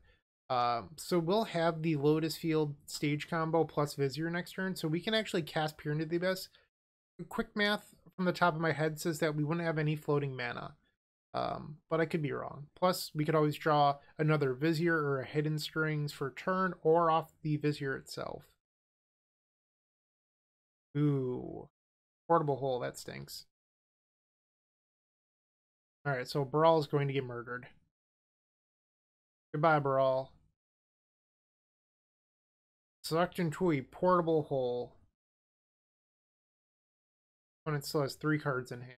Uh, so we'll have the Lotus Field stage combo plus Vizier next turn, so we can actually cast Peer into the Abyss. Quick math from the top of my head says that we wouldn't have any floating mana. Um, but I could be wrong. Plus, we could always draw another Vizier or a Hidden Strings for turn or off the Vizier itself. Ooh. Portable Hole, that stinks. Alright, so Brawl's going to get murdered. Goodbye, Brawl. Select into a Portable Hole. Opponent still has three cards in hand.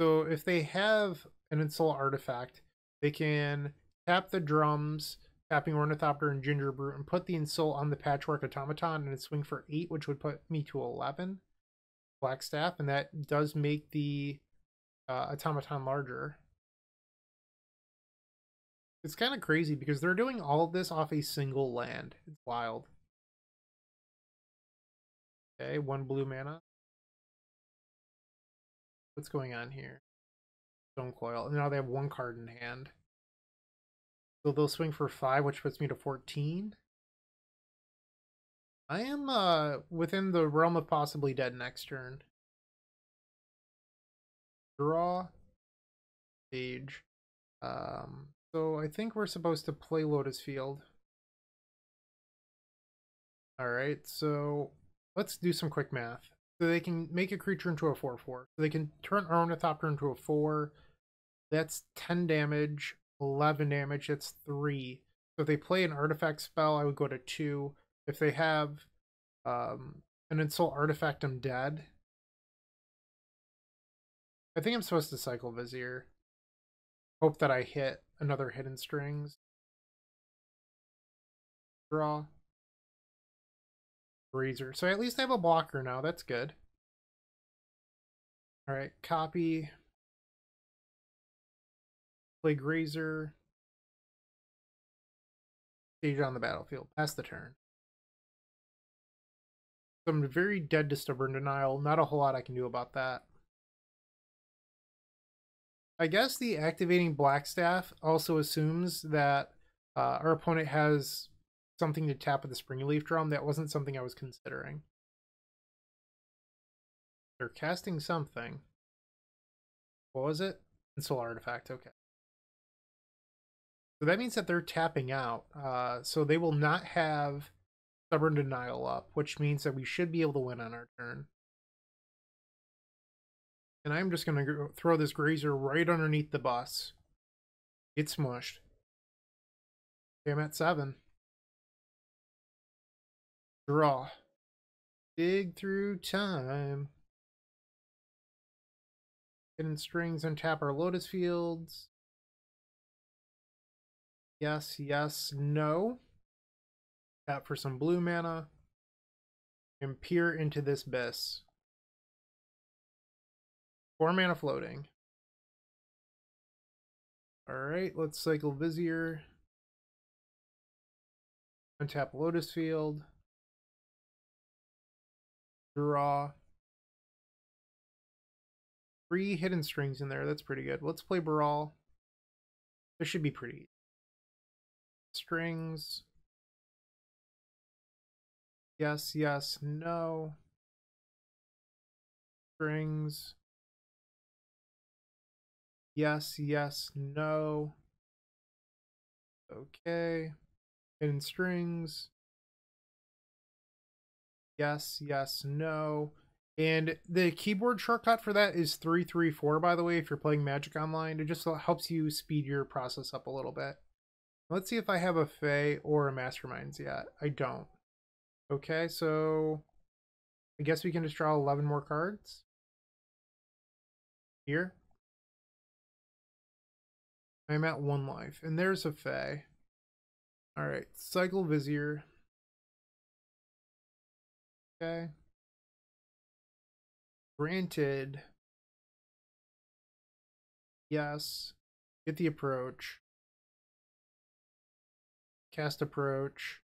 So if they have an Insult Artifact, they can tap the drums, tapping Ornithopter and Ginger Brute, and put the Insult on the Patchwork Automaton, and it's swing for eight, which would put me to eleven. Blackstaff, and that does make the uh, Automaton larger. It's kind of crazy because they're doing all of this off a single land. It's wild. Okay, one blue mana. What's going on here? Stone Coil. And now they have one card in hand. So they'll swing for five, which puts me to fourteen. I am uh, within the realm of possibly dead next turn. Draw. Stage. Um, so I think we're supposed to play Lotus Field. Alright, so let's do some quick math. So they can make a creature into a four four. So they can turn Ornithopter into a four. That's ten damage, eleven damage, that's three. So if they play an artifact spell, I would go to two. If they have um, an Insult Artifact, I'm dead. I think I'm supposed to cycle Vizier. Hope that I hit another Hidden Strings. Draw. Razor. So I at least have a blocker now. That's good. All right, copy. Play Razor. Stage on the battlefield. Pass the turn. So I'm very dead to Stubborn Denial. Not a whole lot I can do about that. I guess the activating Blackstaff also assumes that uh, our opponent has something to tap with the Springleaf Drum. That wasn't something I was considering. They're casting something. What was it? Insult Artifact, okay. So that means that they're tapping out. Uh, so they will not have Stubborn Denial up, which means that we should be able to win on our turn. And I'm just going to throw this Grazer right underneath the bus. Get smushed. Okay, I'm at seven. Draw. Dig through time. Hidden Strings, untap our Lotus Fields. Yes, yes, no. Tap for some blue mana. And peer into this abyss. Four mana floating. Alright, let's cycle Vizier. Untap Lotus Field. Draw. Three Hidden Strings in there. That's pretty good. Let's play Brawl. This should be pretty. Strings. Yes, yes, no. Strings. Yes, yes, no. Okay. Hidden Strings. Yes, yes, no. And the keyboard shortcut for that is three three four, by the way, if you're playing Magic Online. It just helps you speed your process up a little bit. Let's see if I have a Fae or a Masterminds yet. I don't. Okay, so I guess we can just draw eleven more cards. Here. I'm at one life. And there's a Fae. Alright, Cycle Vizier. Okay. Granted. Yes. Get the approach. Cast approach.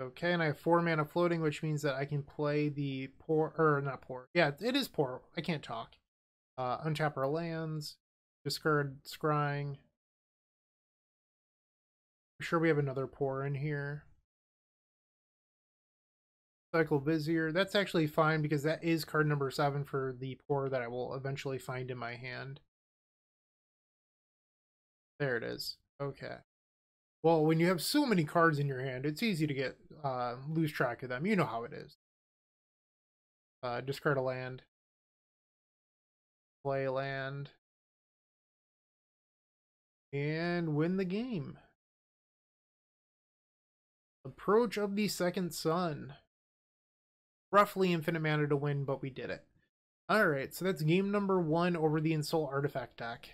Okay, and I have four mana floating, which means that I can play the pour, or not pour. Yeah, it is pour. I can't talk. Uh, untap our lands. Discard scrying. I'm sure we have another pour in here. Cycle Vizier. That's actually fine because that is card number seven for the pour that I will eventually find in my hand. There it is. Okay. Well, when you have so many cards in your hand, it's easy to get uh, lose track of them. You know how it is. Uh, discard a land. Play a land. And win the game. Approach of the Second Sun. Roughly infinite mana to win, but we did it. Alright, so that's game number one over the Insult Artifact deck.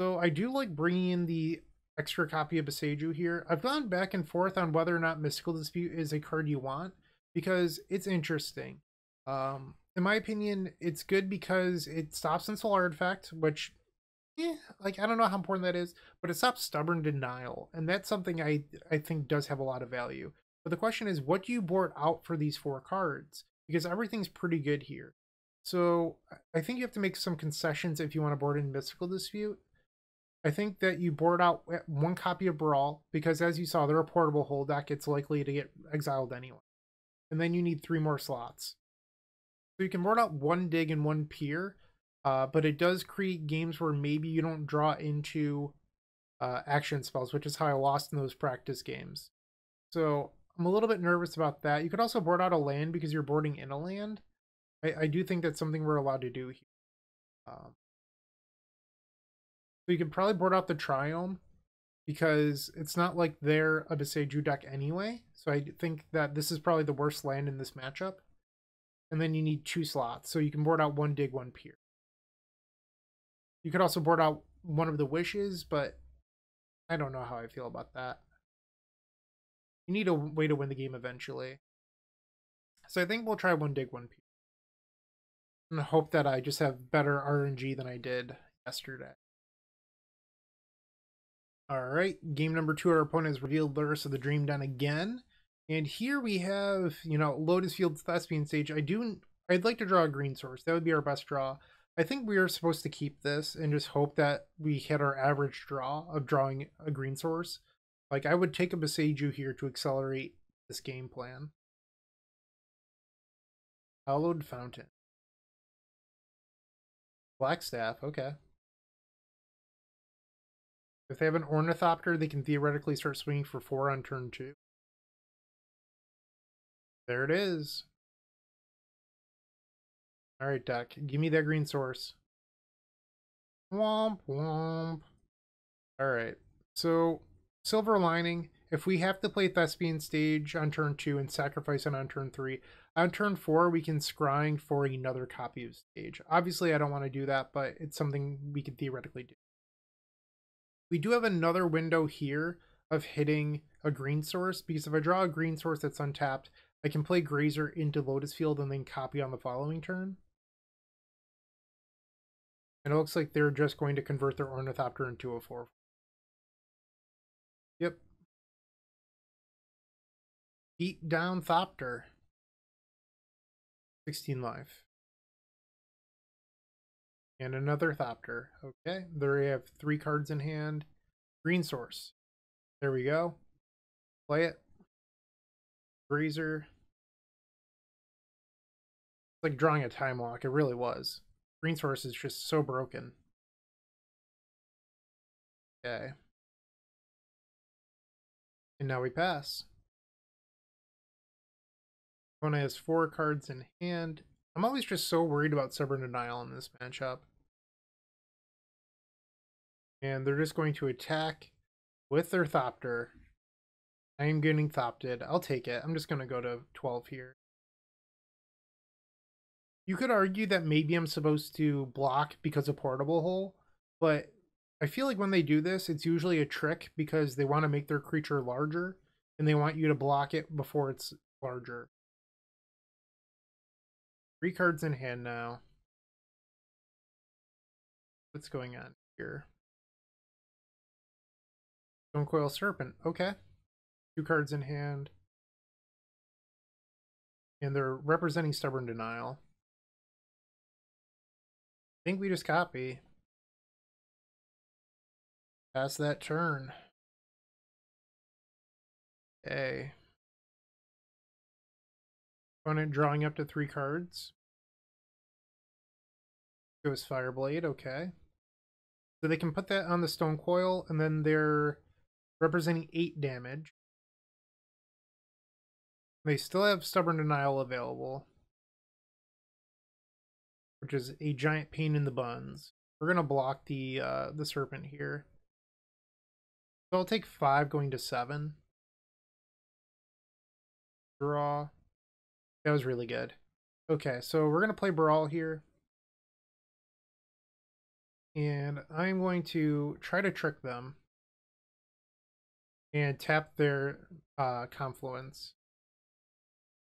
So I do like bringing in the extra copy of Baseju here. I've gone back and forth on whether or not Mystical Dispute is a card you want, because it's interesting. Um, in my opinion, it's good because it stops Insult Artifact, which, eh, like, I don't know how important that is, but it stops Stubborn Denial, and that's something I, I think does have a lot of value. But the question is, what do you board out for these four cards? Because everything's pretty good here. So I think you have to make some concessions if you want to board in Mystical Dispute. I think that you board out one copy of Brawl, because as you saw, they're a portable whole deck. It's likely to get exiled anyway. And then you need three more slots. So you can board out one Dig and one Pier, uh, but it does create games where maybe you don't draw into uh, action spells, which is how I lost in those practice games. So I'm a little bit nervous about that. You could also board out a land because you're boarding in a land. I, I do think that's something we're allowed to do here. Um, So you can probably board out the Triome, because it's not like they're a Baseju deck anyway. So I think that this is probably the worst land in this matchup. And then you need two slots. So you can board out one Dig, one Pier. You could also board out one of the Wishes, but I don't know how I feel about that. You need a way to win the game eventually. So I think we'll try one Dig, one Pier. And hope that I just have better R N G than I did yesterday. Alright, game number two, our opponent has revealed Lurrus of the Dream Den again. And here we have, you know, Lotus Fields, Thespian Sage. I do, I'd like to draw a green source. That would be our best draw. I think we are supposed to keep this and just hope that we hit our average draw of drawing a green source. Like, I would take a Baseju here to accelerate this game plan. Hallowed Fountain. Blackstaff, okay. If they have an Ornithopter, they can theoretically start swinging for four on turn two. There it is. Alright, deck. Give me that green source. Womp, womp. Alright. So, silver lining. If we have to play Thespian Stage on turn two and sacrifice it on turn three, on turn four we can scrying for another copy of Stage. Obviously, I don't want to do that, but it's something we could theoretically do. We do have another window here of hitting a green source, because if I draw a green source that's untapped, I can play Grazer into Lotus Field and then copy on the following turn. And it looks like they're just going to convert their Ornithopter into a four. Yep. Beat down Thopter. sixteen life. And another Thopter. Okay, there we have three cards in hand. Green source. There we go. Play it. Grazer. It's like drawing a time lock. It really was. Green source is just so broken. Okay. And now we pass. Opponent has four cards in hand. I'm always just so worried about Stubborn Denial in this matchup. And they're just going to attack with their Thopter. I am getting Thopted. I'll take it. I'm just going to go to twelve here. You could argue that maybe I'm supposed to block because of Portable Hole, but I feel like when they do this, it's usually a trick because they want to make their creature larger, and they want you to block it before it's larger. Three cards in hand now. What's going on here? Stonecoil Serpent. Okay. Two cards in hand. And they're representing Stubborn Denial. I think we just copy. Pass that turn. Okay. Opponent drawing up to three cards. Goes Fireblade, okay. So they can put that on the Stonecoil, and then they're representing eight damage. They still have Stubborn Denial available, which is a giant pain in the buns. We're gonna block the uh, the Serpent here. So I'll take five, going to seven. Draw. That was really good. Okay, so we're going to play Brawl here. And I'm going to try to trick them. And tap their uh, Confluence.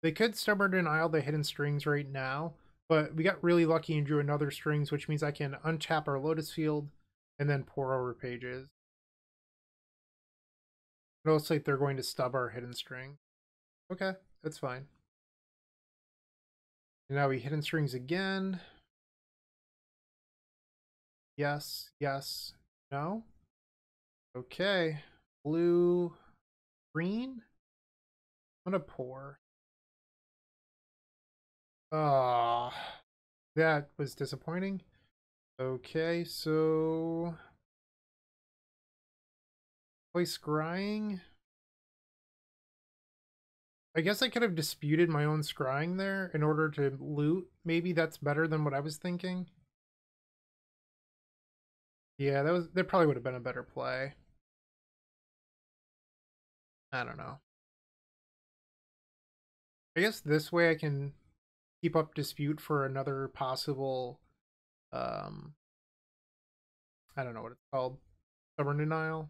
They could Stubborn Denial the Hidden Strings right now. But we got really lucky and drew another Strings, which means I can untap our Lotus Field and then pour over pages. It looks like they're going to stub our Hidden String. Okay, that's fine. And now we Hidden Strings again. Yes, yes, no. Okay, blue, green. I'm gonna pour. Ah, oh, that was disappointing. Okay, so play Scrying. I guess I could have disputed my own Scrying there in order to loot. Maybe that's better than what I was thinking. Yeah, that was that probably would have been a better play. I don't know. I guess this way I can keep up dispute for another possible um I don't know what it's called. Stubborn Denial.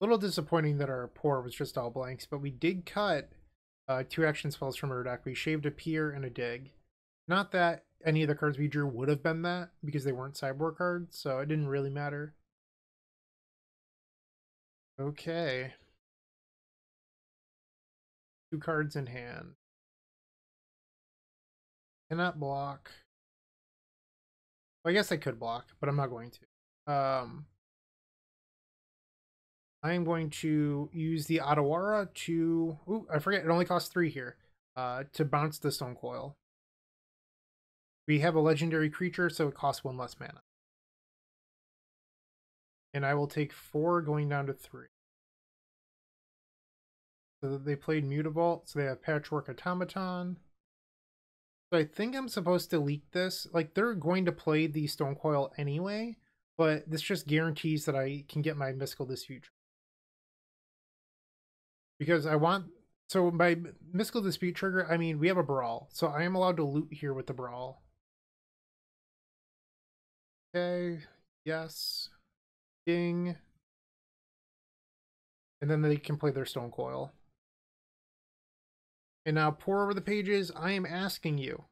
A little disappointing that our pour was just all blanks, but we did cut uh, two action spells from our deck. We shaved a Pier and a Dig. Not that any of the cards we drew would have been that, because they weren't sideboard cards, so it didn't really matter. Okay. Two cards in hand. Cannot block. Well, I guess I could block, but I'm not going to. Um... I am going to use the Odawara to, ooh, I forget, it only costs three here, uh, to bounce the Stonecoil. We have a legendary creature, so it costs one less mana. And I will take four, going down to three. So they played Mutavault, so they have Patchwork Automaton. So I think I'm supposed to leak this. Like, they're going to play the Stonecoil anyway, but this just guarantees that I can get my Mystical Dispute. Because I want, so by Mystical Dispute trigger, I mean, we have a Brawl. So I am allowed to loot here with the Brawl. Okay, yes. Ding. And then they can play their Stonecoil. And now pour over the pages. I am asking you.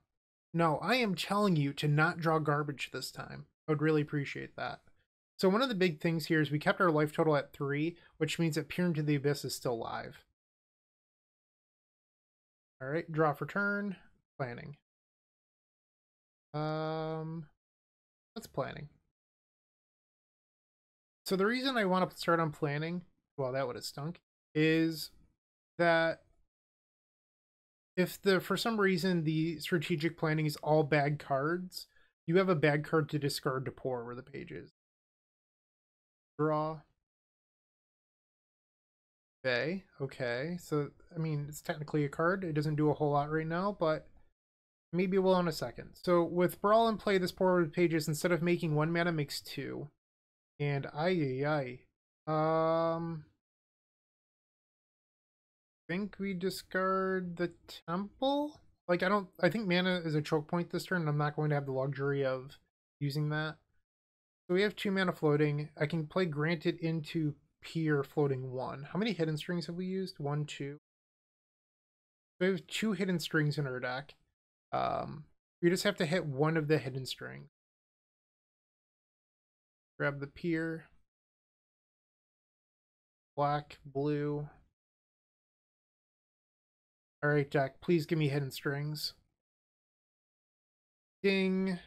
No, I am telling you to not draw garbage this time. I would really appreciate that. So one of the big things here is we kept our life total at three, which means that Peer into the Abyss is still live. All right, draw for turn, planning. Um, what's planning? So the reason I want to start on planning, well, that would have stunk, is that if the for some reason the strategic planning is all bad cards, you have a bad card to discard to pour over the pages. Draw. Okay, okay. So, I mean, it's technically a card. It doesn't do a whole lot right now, but maybe it will in a second. So with Brawl in play, this board of pages, instead of making one mana, makes two. And ay ay Um... I think we discard the temple? Like, I don't... I think mana is a choke point this turn, and I'm not going to have the luxury of using that. So we have two mana floating. I can play Granted into Pier floating one. How many hidden strings have we used? One, two. So we have two hidden strings in our deck. Um, we just have to hit one of the hidden strings. Grab the Pier. Black, blue. Alright, deck, please give me hidden strings. Ding.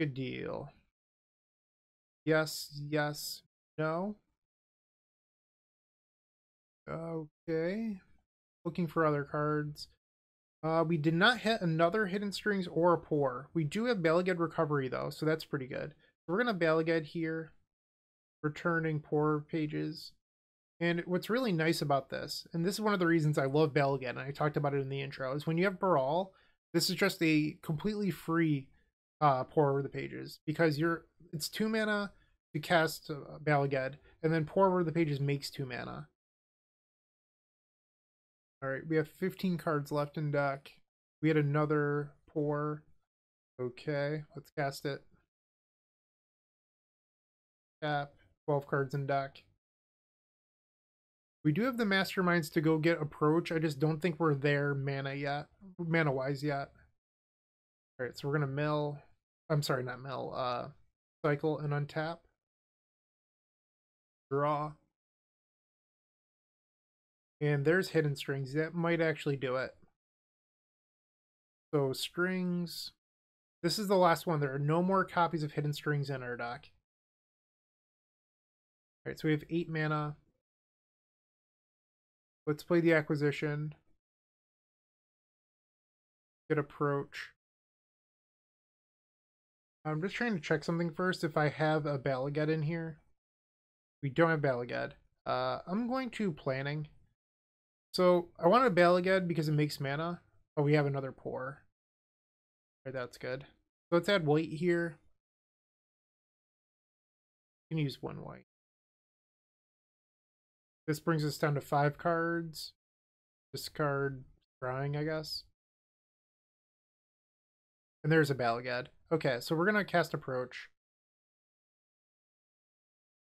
Good deal. Yes, yes, no. Okay. Looking for other cards. Uh, we did not hit another hidden strings or a pour. We do have Balaged Recovery though, so that's pretty good. We're gonna Balaged here, returning pour pages. And what's really nice about this, and this is one of the reasons I love Balaged, and I talked about it in the intro, is when you have Brawl, this is just a completely free uh, pour over the pages, because you're it's two mana to cast uh, Balaged, and then pour over the pages makes two mana. All right, we have fifteen cards left in deck. We had another pour. Okay, let's cast it. Tap. twelve cards in deck. We do have the masterminds to go get approach. I just don't think we're there mana yet, mana wise yet. All right, so we're gonna mill. I'm sorry, not mill. Uh, cycle and untap. Draw. And there's hidden strings. That might actually do it. So strings. This is the last one. There are no more copies of hidden strings in our deck. All right, so we have eight mana. Let's play the acquisition. Good approach. I'm just trying to check something first if I have a Balaged in here. We don't have Balaged. Uh, I'm going to planning. So I wanted a Balaged because it makes mana. Oh, we have another pour. All right, that's good. So let's add white here. You can use one white. This brings us down to five cards. Discard Scrying, I guess. And there's a Balaged. Okay, so we're gonna cast Approach.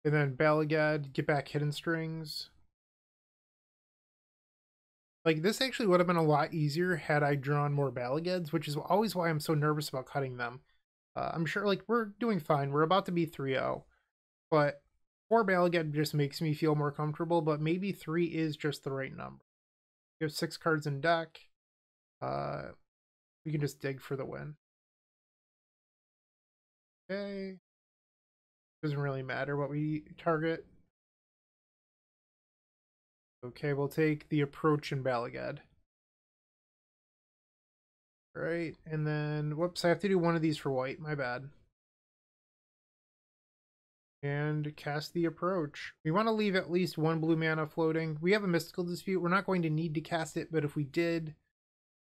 And then Balaged, get back hidden strings. Like, this actually would have been a lot easier had I drawn more Balageds, which is always why I'm so nervous about cutting them. Uh, I'm sure, like, we're doing fine. We're about to be three oh. But four Balaged just makes me feel more comfortable, but maybe three is just the right number. We have six cards in deck. Uh, we can just dig for the win. Okay. Doesn't really matter what we target. Okay, we'll take the approach and Balaged. All right, and then, whoops, I have to do one of these for white, my bad. And cast the approach. We want to leave at least one blue mana floating. We have a Mystical Dispute. We're not going to need to cast it, but if we did,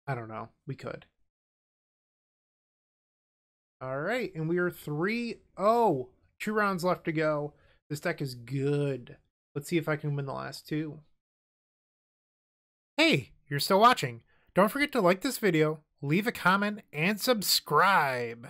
I don't know, we could. All right, and we are three oh. Two rounds left to go. This deck is good. Let's see if I can win the last two. Hey, you're still watching. Don't forget to like this video, leave a comment, and subscribe.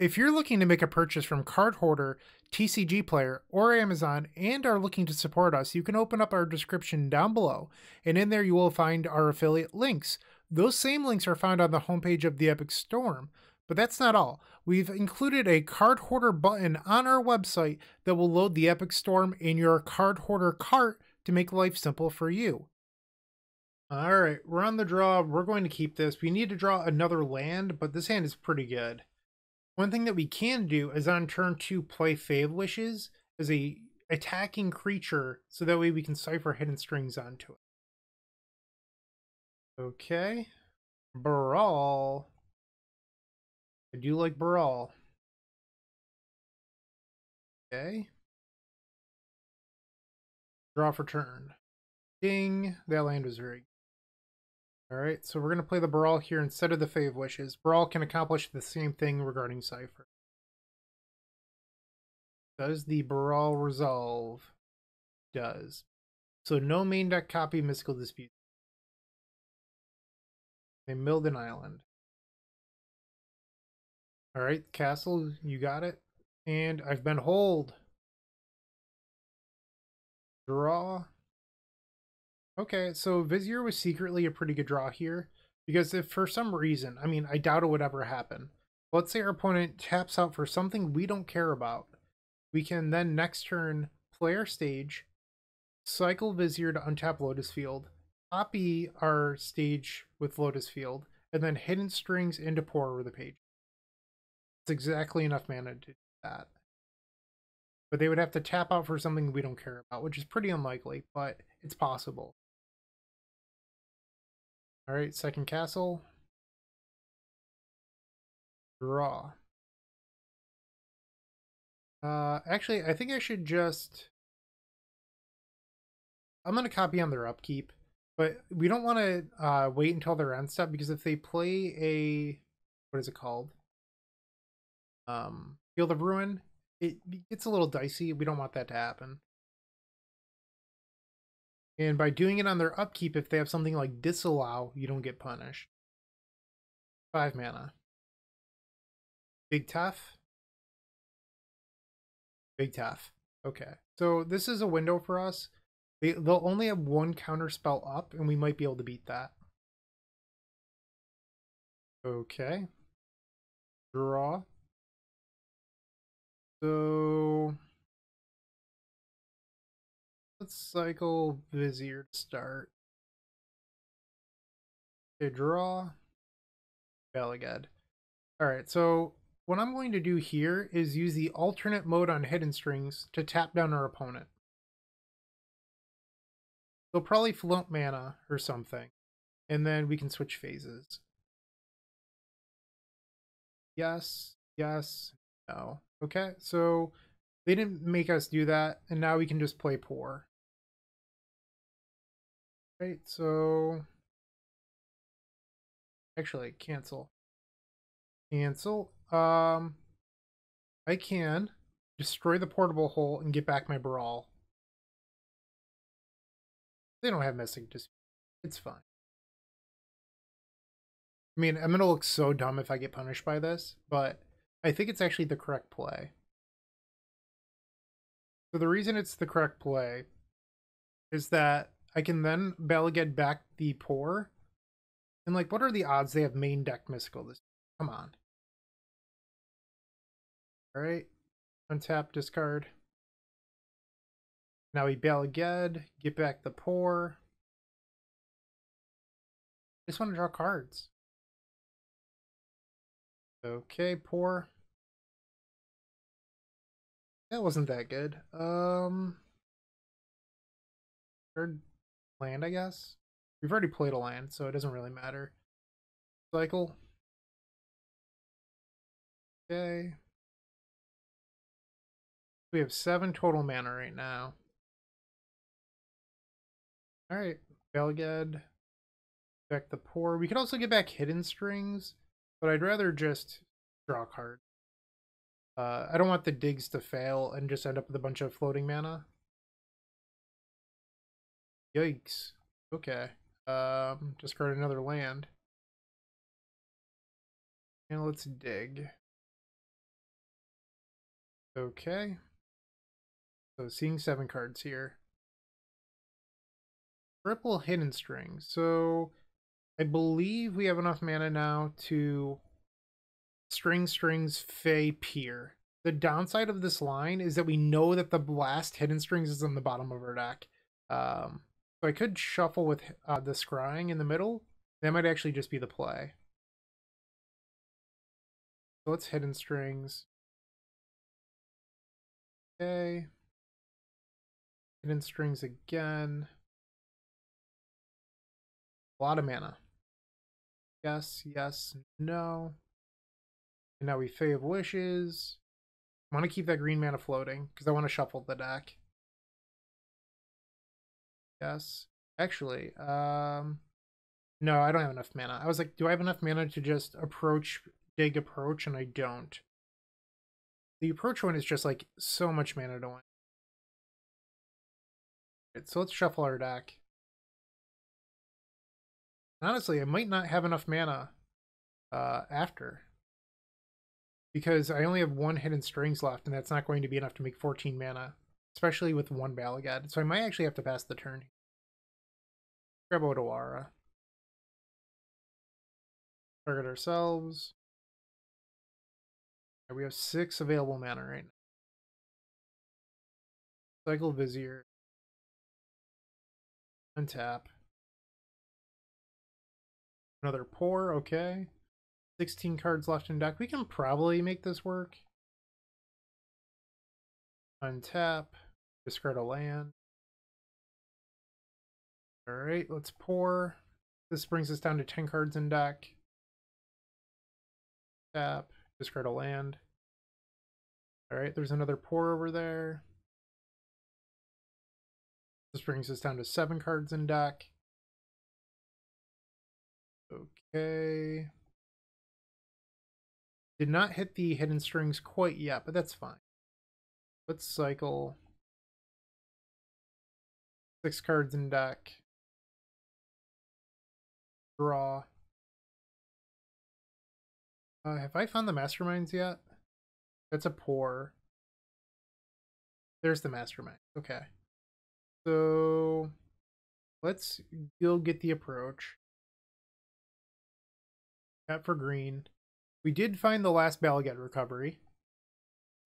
If you're looking to make a purchase from Card Hoarder, T C G Player, or Amazon and are looking to support us, you can open up our description down below, and in there you will find our affiliate links. Those same links are found on the homepage of The Epic Storm. But that's not all. We've included a Card Hoarder button on our website that will load The Epic Storm in your Card Hoarder cart to make life simple for you. All right, we're on the draw. We're going to keep this. We need to draw another land, but this hand is pretty good. One thing that we can do is on turn two play Fave Wishes as a attacking creature, so that way we can cipher hidden strings onto it. Okay. Brawl. I do like Brawl. Okay. Draw for turn. Ding. That land was rigged. Alright, so we're going to play the Brawl here instead of the Fey of Wishes. Brawl can accomplish the same thing regarding Cypher. Does the Brawl resolve? Does. So no main deck copy Mystical Dispute. They milled an island. Alright, Castle, you got it. And I've been holed. Draw. Okay, so Vizier was secretly a pretty good draw here. Because if for some reason, I mean, I doubt it would ever happen. Let's say our opponent taps out for something we don't care about. We can then next turn play our stage, cycle Vizier to untap Lotus Field, copy our stage with Lotus Field, and then Hidden Strings into Pour Over the Page. It's exactly enough mana to do that. But they would have to tap out for something we don't care about, which is pretty unlikely, but it's possible. Alright, second castle. Draw. Uh, actually, I think I should just... I'm going to copy on their upkeep, but we don't want to uh, wait until their end step, because if they play a... What is it called? Um, Field of Ruin... It gets a little dicey. We don't want that to happen. And by doing it on their upkeep, if they have something like Disallow, you don't get punished. Five mana. Big Tough. Big Tough. Okay. So this is a window for us. They, they'll only have one counter spell up, and we might be able to beat that. Okay. Draw. So let's cycle Vizier to start. Okay, draw. Balagad. Alright, so what I'm going to do here is use the alternate mode on Hidden Strings to tap down our opponent. They'll probably float mana or something, and then we can switch phases. Yes, yes, no. Okay, so they didn't make us do that, and now we can just play Pour. Right, so... Actually, cancel. Cancel. Um, I can destroy the Portable Hole and get back my Brawl. They don't have Mystic Dispute. It's fine. I mean, I'm going to look so dumb if I get punished by this, but... I think it's actually the correct play. So the reason it's the correct play is that I can then Balagad back the Pour. And like, what are the odds they have main deck Mystical this? Come on. Alright. Untap, discard. Now we Balagad, get back the Pour. I just want to draw cards. Okay, Pour. That wasn't that good. Um, third land, I guess. We've already played a land, so it doesn't really matter. Cycle. Okay. We have seven total mana right now. All right, Balagad. Back the Pour. We could also get back Hidden Strings. But I'd rather just draw a card. Uh, I don't want the digs to fail and just end up with a bunch of floating mana. Yikes. Okay. Um, discard another land. And let's dig. Okay. So seeing seven cards here. Triple Hidden String. So... I believe we have enough mana now to string strings Fey Pier. The downside of this line is that we know that the last Hidden Strings is on the bottom of our deck. Um, so I could shuffle with uh, the Scrying in the middle. That might actually just be the play. So let's Hidden Strings. Okay. Hidden Strings again. A lot of mana. Yes, yes, no. And now we Fey of Wishes. I want to keep that green mana floating because I want to shuffle the deck. Yes. Actually, um, no, I don't have enough mana. I was like, do I have enough mana to just approach, dig approach? And I don't. The approach one is just like so much mana to win. So let's shuffle our deck. Honestly, I might not have enough mana uh, after. Because I only have one Hidden Strings left, and that's not going to be enough to make fourteen mana. Especially with one Balagad. So I might actually have to pass the turn. Grab Odawara. Target ourselves. Right, we have six available mana right now. Cycle Vizier. Untap. Another pour, okay. sixteen cards left in deck. We can probably make this work. Untap. Discard a land. Alright, let's pour. This brings us down to ten cards in deck. Tap. Discard a land. Alright, there's another pour over there. This brings us down to seven cards in deck. Okay. Did not hit the Hidden Strings quite yet, but that's fine. Let's cycle. Six cards in deck. Draw. Uh, have I found the Masterminds yet? That's a pour. There's the Mastermind. Okay. So let's go get the approach. Tap for green. We did find the last Balagad recovery.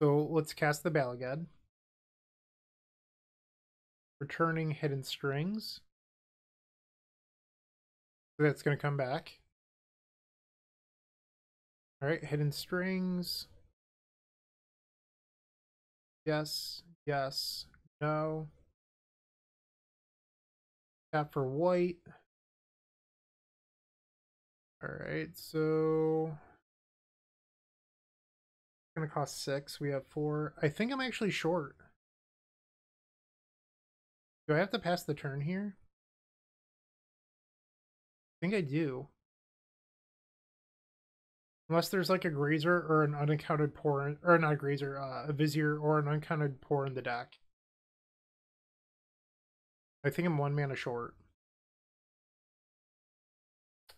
So let's cast the Balagad. Returning Hidden Strings. So that's going to come back. Alright, Hidden Strings. Yes, yes, no. Tap for white. Alright, so it's gonna cost six. We have four. I think I'm actually short. Do I have to pass the turn here? I think I do. Unless there's like a grazer or an unaccounted pour, or not a grazer, uh, a vizier or an uncounted pour in the deck. I think I'm one mana short.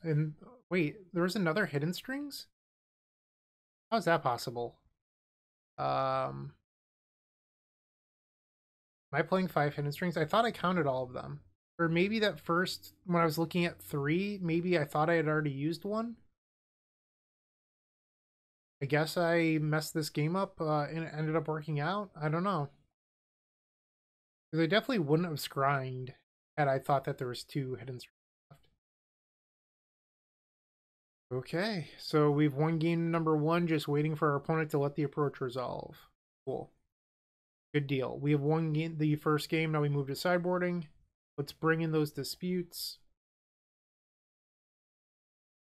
And wait, there was another Hidden Strings? How is that possible? Um, am I playing five Hidden Strings? I thought I counted all of them. Or maybe that first, when I was looking at three, maybe I thought I had already used one. I guess I messed this game up uh, and it ended up working out. I don't know. Because I definitely wouldn't have scryinged had I thought that there was two Hidden Strings. Okay, so we've won game number one, just waiting for our opponent to let the approach resolve. Cool. Good deal. We have won game, the first game, now we move to sideboarding. Let's bring in those disputes.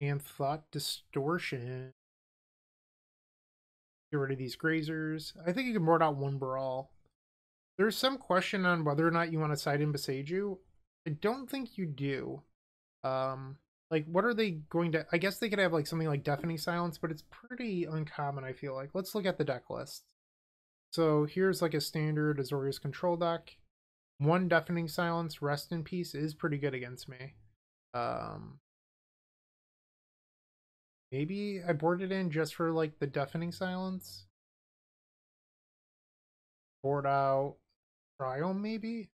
And Thought Distortion. Get rid of these grazers. I think you can board out one Brawl. There's some question on whether or not you want to side in Beseju. I don't think you do. Um... Like, what are they going to... I guess they could have, like, something like Deafening Silence, but it's pretty uncommon, I feel like. Let's look at the deck list. So here's, like, a standard Azorius Control deck. One Deafening Silence, Rest in Peace, is pretty good against me. Um, maybe I board it in just for, like, the Deafening Silence? Board out Trial, maybe?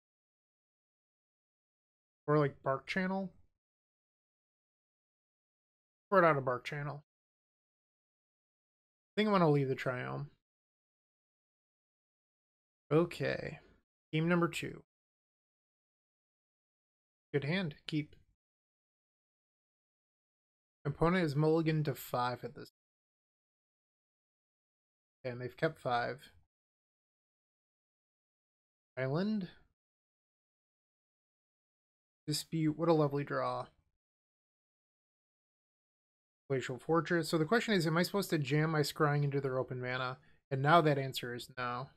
Or, like, Bark Channel? Out of Bark Channel. I think I'm going to leave the Triome. Okay. Game number two. Good hand. Keep. Opponent is mulligan to five at this. Okay, and they've kept five. Island. Dispute. What a lovely draw. Glacial Fortress. So the question is, am I supposed to jam my scrying into their open mana? And now that answer is no.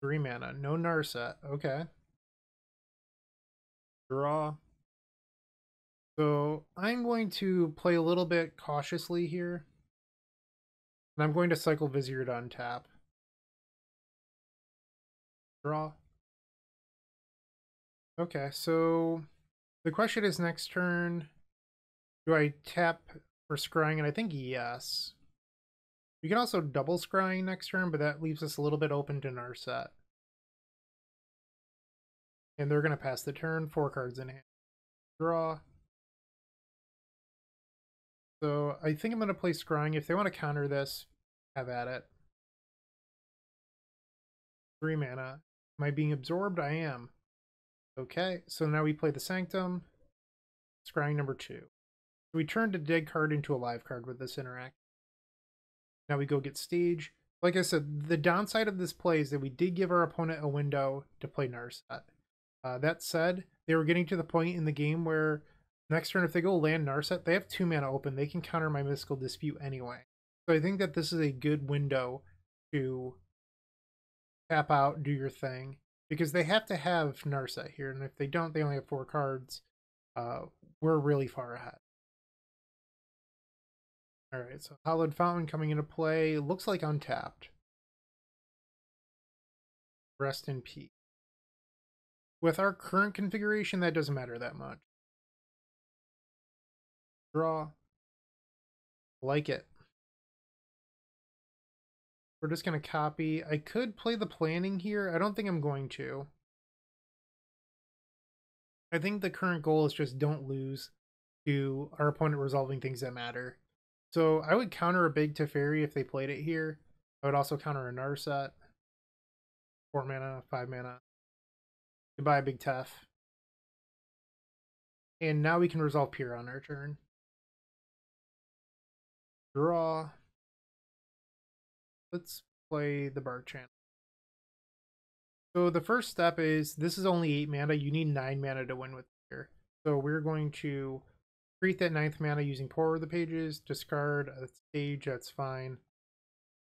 Three mana. No Narset. Okay. draw. So I'm going to play a little bit cautiously here. And I'm going to cycle Vizier to untap. Draw. Okay, so the question is next turn, do I tap for scrying? And I think yes. We can also double scrying next turn, but that leaves us a little bit open to Narset. And they're going to pass the turn, four cards in hand. Draw. So I think I'm going to play scrying. If they want to counter this, have at it. Three mana. Am I being absorbed? I am. Okay, so now we play the Sanctum. Scrying number two. We turned a dead card into a live card with this interact. Now we go get Stage. Like I said, the downside of this play is that we did give our opponent a window to play Narset. Uh, that said, they were getting to the point in the game where next turn if they go land Narset, they have two mana open. They can counter my Mystical Dispute anyway. So I think that this is a good window to tap out, do your thing. Because they have to have Narset here, and if they don't, they only have four cards. Uh, we're really far ahead. Alright, so Hollowed Fountain coming into play. Looks like untapped. Rest in peace. With our current configuration, that doesn't matter that much. Draw. Like it. We're just going to copy. I could play the Planning here. I don't think I'm going to. I think the current goal is just don't lose to our opponent resolving things that matter. So I would counter a big Teferi if they played it here. I would also counter a Narset. Four mana, five mana. Goodbye, a big Tef. And now we can resolve Pyrrha on our turn. Draw. Let's play the Bard Channel. So the first step is, this is only eight mana. You need nine mana to win with here. So we're going to create that ninth mana using Pour Over the Pages. Discard a Stage. That's fine.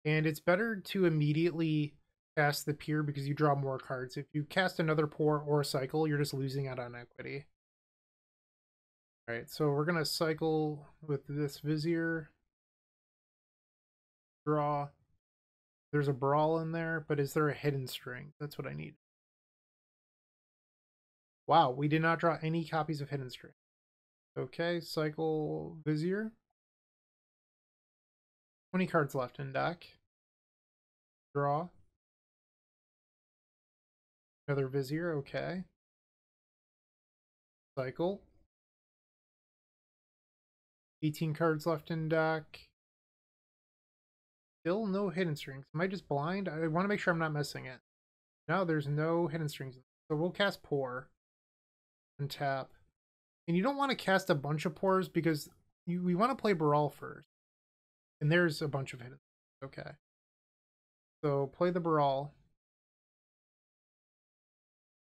And it's better to immediately cast the Pyrrha because you draw more cards. If you cast another Pour or a Cycle, you're just losing out on equity. All right, so we're gonna cycle with this Vizier. Draw. There's a Brawl in there, but is there a Hidden String? That's what I need. Wow, we did not draw any copies of Hidden String. Okay, cycle Vizier. twenty cards left in deck. Draw. Another Vizier, okay. Cycle. eighteen cards left in deck. Still no Hidden Strings. Am I just blind? I want to make sure I'm not missing it. No, there's no Hidden Strings. So we'll cast Pour. Untap. And you don't want to cast a bunch of Pours because you, we want to play Brawl first. And there's a bunch of Hidden Strings. Okay. So play the Brawl.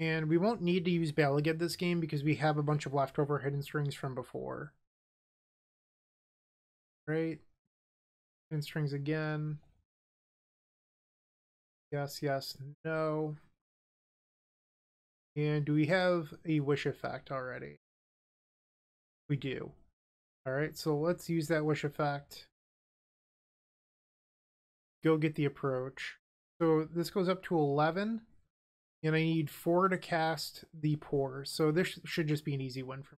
And we won't need to use Balagid this game because we have a bunch of leftover Hidden Strings from before. Right. Hidden Strings again. Yes, yes, no. And do we have a wish effect already? We do. Alright, so let's use that wish effect. Go get the Approach. So this goes up to eleven. And I need four to cast the Pour. So this should just be an easy win for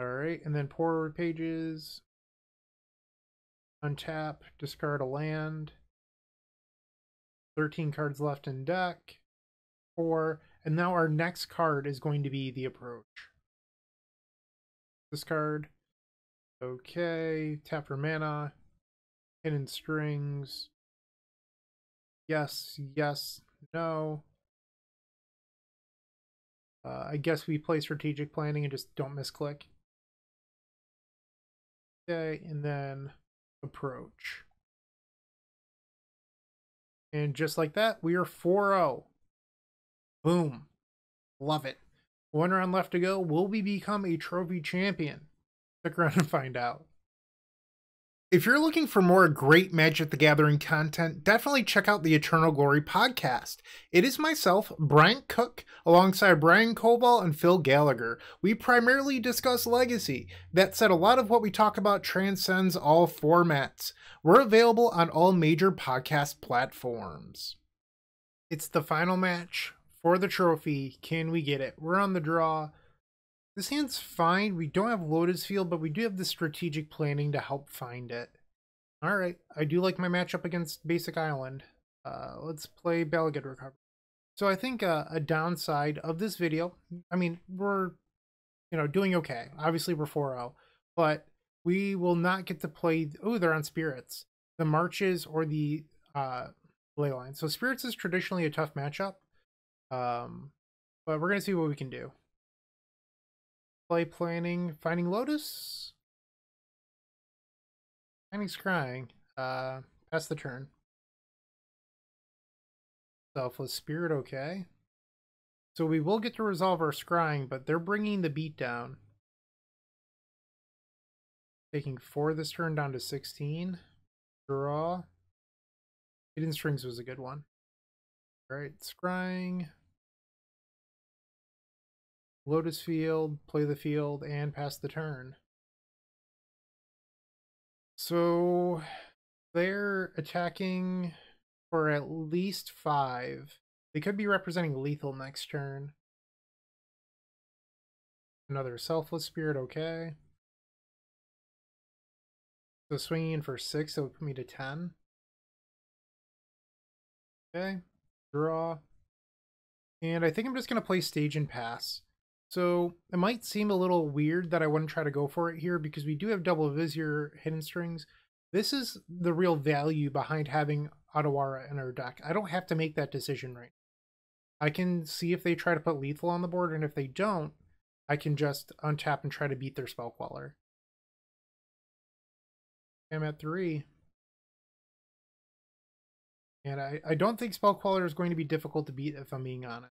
me. Alright, and then Pour Over Pages. Untap, discard a land. thirteen cards left in deck. Four. And now our next card is going to be the Approach. Discard. Okay. Tap for mana. Hidden Strings. Yes, yes, no. Uh, I guess we play Strategic Planning and just don't misclick. Okay, and then Approach. And just like that, we are four oh. Boom. Love it. One round left to go. Will we become a trophy champion? Stick around and find out. If you're looking for more great Magic the Gathering content, definitely check out the Eternal Glory podcast. It is myself, Bryant Cook, alongside Brian Koval and Phil Gallagher. We primarily discuss Legacy. That said, a lot of what we talk about transcends all formats. We're available on all major podcast platforms. It's the final match for the trophy. Can we get it? We're on the draw. This hand's fine. We don't have Lotus Field, but we do have the strategic planning to help find it. Alright, I do like my matchup against Basic Island. Uh, let's play Balagid Recovery. So I think uh, a downside of this video, I mean, we're, you know, doing okay. Obviously we're four oh, but we will not get to play, oh, they're on Spirits, the Marches or the uh, Ley Line. So Spirits is traditionally a tough matchup, um, but we're going to see what we can do. Play planning, finding Lotus. Finding's crying. Uh, pass the turn. Selfless Spirit, okay. So we will get to resolve our scrying, but they're bringing the beat down. Taking four this turn down to sixteen. Draw. Hidden Strings was a good one. Alright, scrying. Lotus Field, play the field, and pass the turn. So they're attacking for at least five. They could be representing lethal next turn. Another Selfless Spirit, okay. So swinging in for six, that would put me to ten. Okay, draw. And I think I'm just going to play Stage and Pass. So it might seem a little weird that I wouldn't try to go for it here because we do have Double Vizier, Hidden Strings. This is the real value behind having Odawara in our deck. I don't have to make that decision right now. I can see if they try to put lethal on the board, and if they don't, I can just untap and try to beat their Spellqueller. I'm at three. And I, I don't think Spellqueller is going to be difficult to beat if I'm being honest.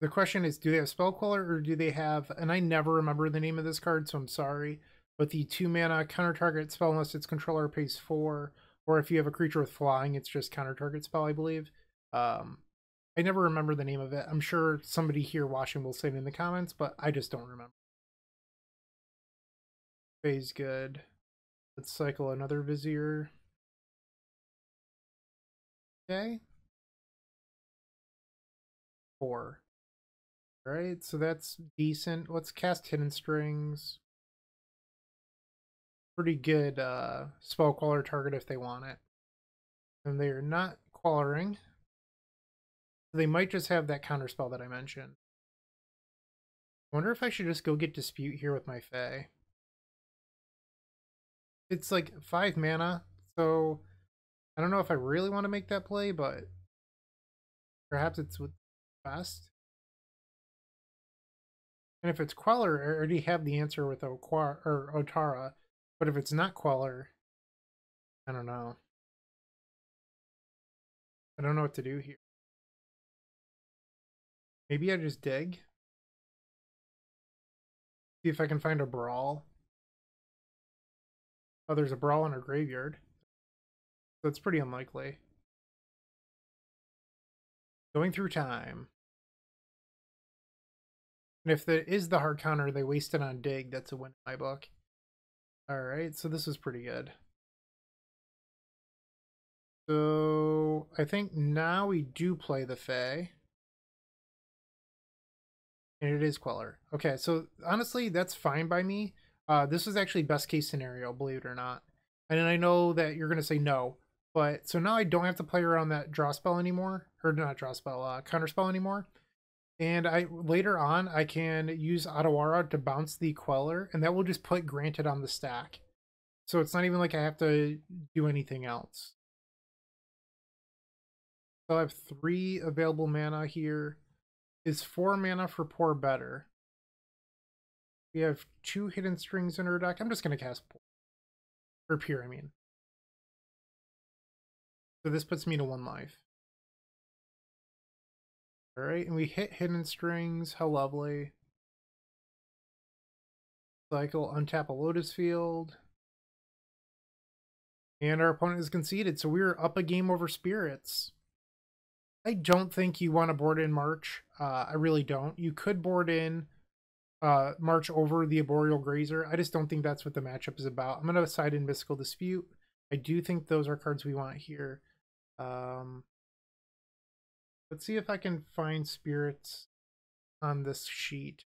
The question is, do they have Spellqueller or do they have, and I never remember the name of this card, so I'm sorry, but the two mana counter target spell unless its controller pays four, or if you have a creature with flying, it's just counter target spell, I believe. Um, I never remember the name of it. I'm sure somebody here watching will say it in the comments, but I just don't remember. Phase good. Let's cycle another Vizier. Okay. Four. Right, so that's decent. Let's cast Hidden Strings. Pretty good uh, Spellqueller target if they want it. And they are not Quellering. They might just have that counterspell that I mentioned. I wonder if I should just go get Dispute here with my Fae. It's like five mana, so I don't know if I really want to make that play, but perhaps it's what's best. And if it's Queller, I already have the answer with Oquar or Otara. But if it's not Queller, I don't know. I don't know what to do here. Maybe I just dig. See if I can find a Brawl. Oh, there's a Brawl in our graveyard. So it's pretty unlikely. Going through time. And if there is the hard counter, they waste it on dig. That's a win in my book. Alright, so this is pretty good. So I think now we do play the Fae. And it is Queller. Okay, so honestly, that's fine by me. Uh, this is actually best case scenario, believe it or not. And I know that you're going to say no. But so now I don't have to play around that draw spell anymore. Or not draw spell, uh, counter spell anymore. And I later on, I can use Odawara to bounce the Queller, and that will just put Granted on the stack. So it's not even like I have to do anything else. So I have three available mana here. Is four mana for Pour better? We have two Hidden Strings in our deck. I'm just going to cast Pour. Or Pure, I mean. So this puts me to one life. All right, and we hit Hidden Strings. How lovely. cycle, untap a Lotus Field. And our opponent is conceded, so we're up a game over Spirits. I don't think you want to board in March. Uh, I really don't. You could board in uh, March over the Arboreal Grazer. I just don't think that's what the matchup is about. I'm going to side in Mystical Dispute. I do think those are cards we want here. Um, let's see if I can find Spirits on this sheet.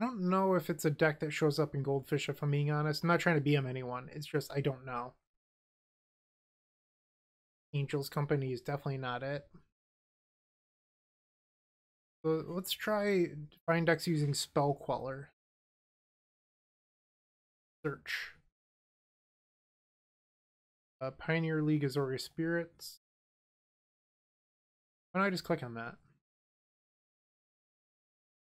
I don't know if it's a deck that shows up in Goldfish, if I'm being honest. I'm not trying to B M anyone. It's just I don't know. Angel's Company is definitely not it. So let's try find decks using Spell Queller. Search. Uh, Pioneer League Azoria Spirits. Why don't I just click on that?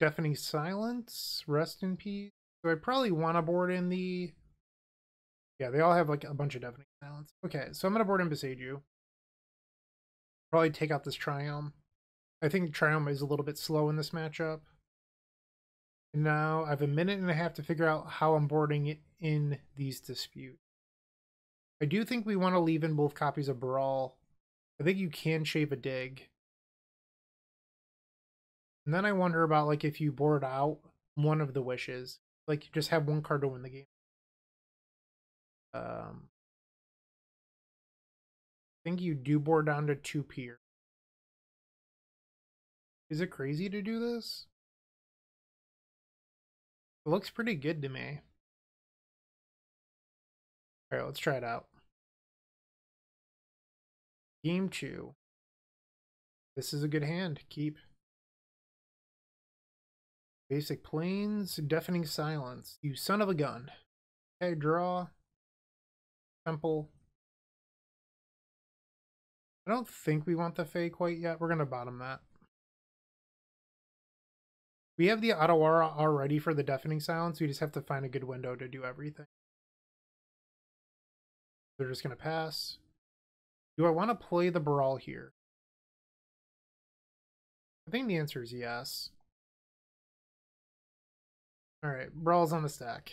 Deafening Silence, Rest in Peace. So I probably want to board in the... Yeah, they all have like a bunch of Deafening Silence. Okay, so I'm going to board in Besaidu. Probably take out this Triome. I think Triome is a little bit slow in this matchup. And now I have a minute and a half to figure out how I'm boarding it in these disputes. I do think we want to leave in both copies of Brawl. I think you can shave a Dig. And then I wonder about, like, if you board out one of the wishes, like, you just have one card to win the game. Um, I think you do board down to two pier. Is it crazy to do this? It looks pretty good to me. All right, let's try it out. Game two. This is a good hand. Keep. Basic Plains, Deafening Silence. You son of a gun. Okay, draw. Temple. I don't think we want the Fae quite yet. We're going to bottom that. We have the Odawara already for the Deafening Silence. We just have to find a good window to do everything. They're just going to pass. Do I want to play the Brawl here? I think the answer is yes. Alright, Brawl's on the stack.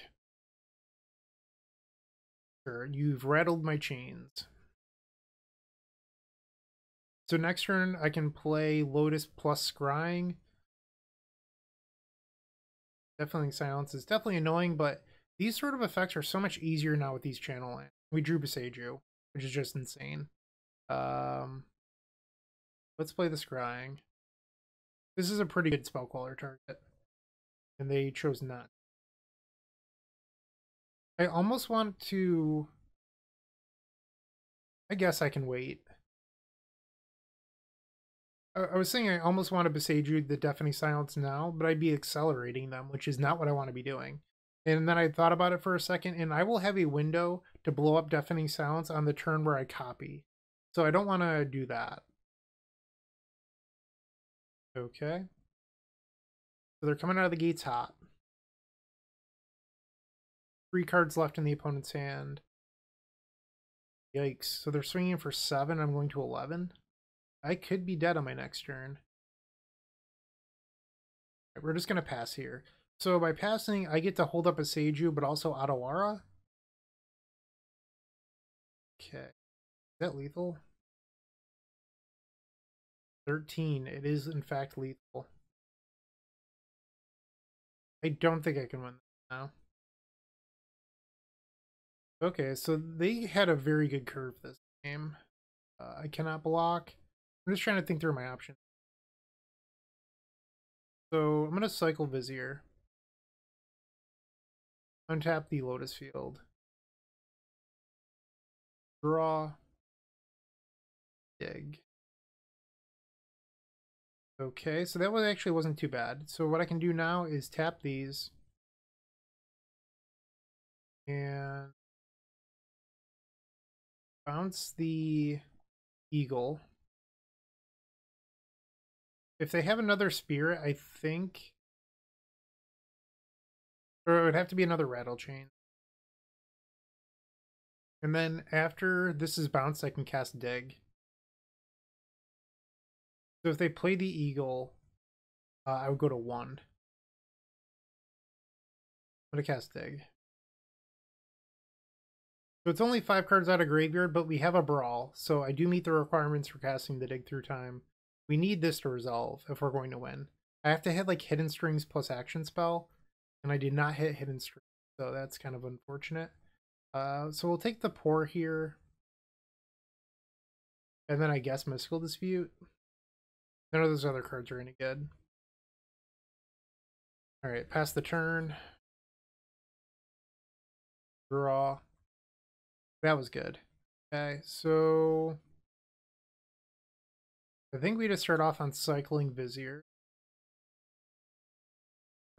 Sure, you've rattled my chains. So next turn, I can play Lotus plus Scrying. Deafening Silence is definitely annoying, but these sort of effects are so much easier now with these channel lands. We drew Besaidu, which is just insane. Um, let's play the Scrying. This is a pretty good Spell Queller target. And they chose not. I almost want to... I guess I can wait. I, I was saying I almost want to Besaidu the Deafening Silence now, but I'd be accelerating them, which is not what I want to be doing. And then I thought about it for a second, and I will have a window to blow up Deafening Silence on the turn where I copy. So I don't want to do that. Okay. So they're coming out of the gates hot. Three cards left in the opponent's hand. Yikes. So they're swinging for seven. I'm going to eleven. I could be dead on my next turn. Right, we're just going to pass here. So by passing, I get to hold up a Seiju, but also Odawara. Okay. Is that lethal? thirteen. It is, in fact, lethal. I don't think I can win that now. Okay, so they had a very good curve this game. Uh, I cannot block. I'm just trying to think through my options. So I'm going to cycle Vizier. Untap the Lotus Field. Draw. Dig. Okay, so that was actually wasn't too bad. So what I can do now is tap these. And bounce the Eagle. If they have another Spirit, I think. Or it would have to be another Rattle Chain. And then after this is bounced, I can cast Dig. So if they play the Eagle, uh, I would go to one. What a cast dig. So it's only five cards out of graveyard, but we have a brawl, so I do meet the requirements for casting the dig through time. We need this to resolve if we're going to win. I have to hit like hidden strings plus action spell, and I did not hit hidden strings, so that's kind of unfortunate. Uh, so we'll take the pour here, and then I guess Mystical Dispute. None of those other cards are any good. All right, pass the turn. Draw. That was good. Okay, so I think we just start off on cycling Vizier.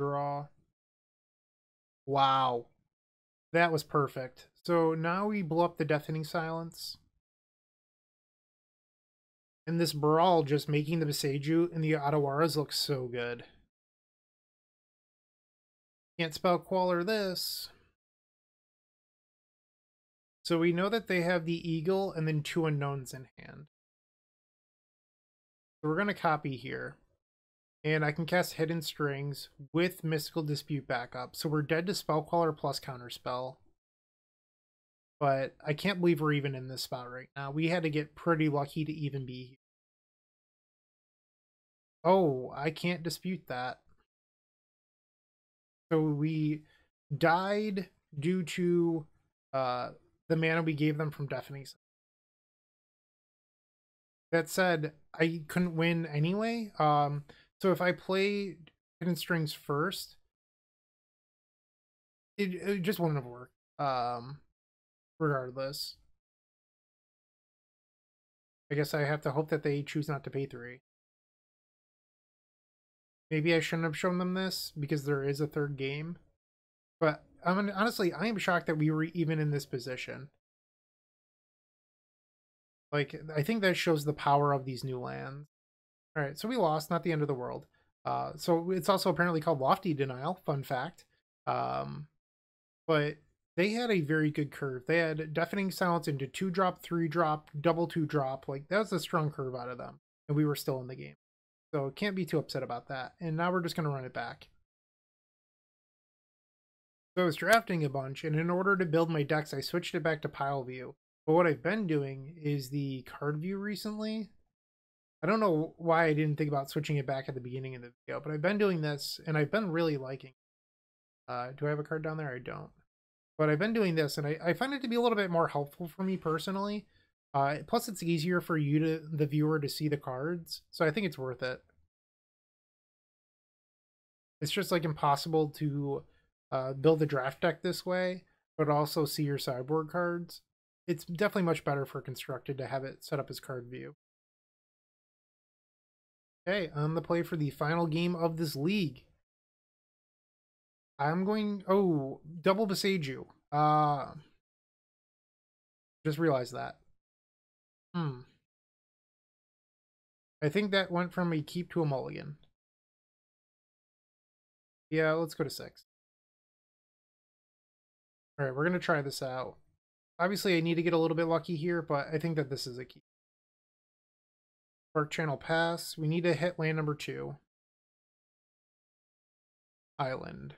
Draw. Wow. That was perfect. So now we blow up the Deafening Silence. And this Brawl just making the Viseju and the Ottawaras look so good. Can't spell Queller this. So we know that they have the Eagle and then two unknowns in hand. So we're going to copy here. And I can cast Hidden Strings with Mystical Dispute back up. So we're dead to Spellcaller plus Counterspell. But I can't believe we're even in this spot right now. We had to get pretty lucky to even be here. Oh, I can't dispute that. So we died due to uh, the mana we gave them from Deafening Silence. That said, I couldn't win anyway. Um, so if I play Hidden Strings first, it, it just wouldn't have worked. Um, regardless. I guess I have to hope that they choose not to pay three. Maybe I shouldn't have shown them this because there is a third game. But I'm honestly, I am shocked that we were even in this position. Like, I think that shows the power of these new lands. All right, so we lost, not the end of the world. Uh, so it's also apparently called Lofty Denial, fun fact. Um, but they had a very good curve. They had Deafening Silence into two-drop, three-drop, double two-drop. Like, that was a strong curve out of them, and we were still in the game. So can't be too upset about that. And now we're just going to run it back. So I was drafting a bunch, and in order to build my decks, I switched it back to pile view. But what I've been doing is the card view recently. I don't know why I didn't think about switching it back at the beginning of the video, but I've been doing this and I've been really liking it. Uh, do I have a card down there? I don't. But I've been doing this and I, I find it to be a little bit more helpful for me personally. Uh, plus it's easier for you to, the viewer, to see the cards. So I think it's worth it. It's just like impossible to uh, build a draft deck this way, but also see your sideboard cards. It's definitely much better for Constructed to have it set up as card view. Okay, on the play for the final game of this league. I'm going, oh, double Viseju. Uh, just realized that. Hmm. I think that went from a keep to a mulligan. Yeah, let's go to six. All right, we're going to try this out. Obviously, I need to get a little bit lucky here, but I think that this is a key. Spark Channel pass. We need to hit land number two. Island.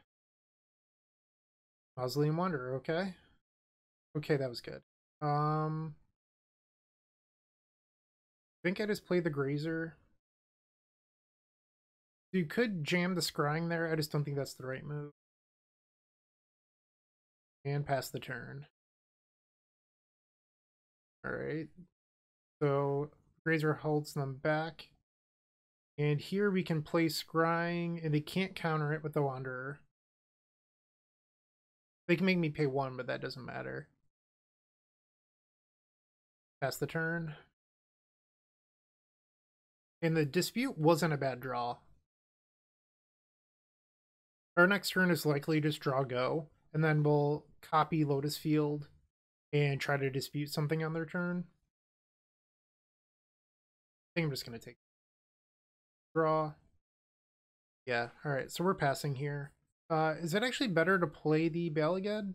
Mausoleum Wonder, okay. Okay, that was good. Um, I think I just played the Grazer. You could jam the Scrying there. I just don't think that's the right move. And pass the turn. Alright, so Grazer holds them back. And here we can play Scrying, and they can't counter it with the Wanderer. They can make me pay one, but that doesn't matter. Pass the turn. And the Dispute wasn't a bad draw. Our next turn is likely just draw go, and then we'll copy Lotus Field and try to dispute something on their turn. I think I'm just going to take draw. Yeah, all right, so we're passing here. Uh, is it actually better to play the Balagad?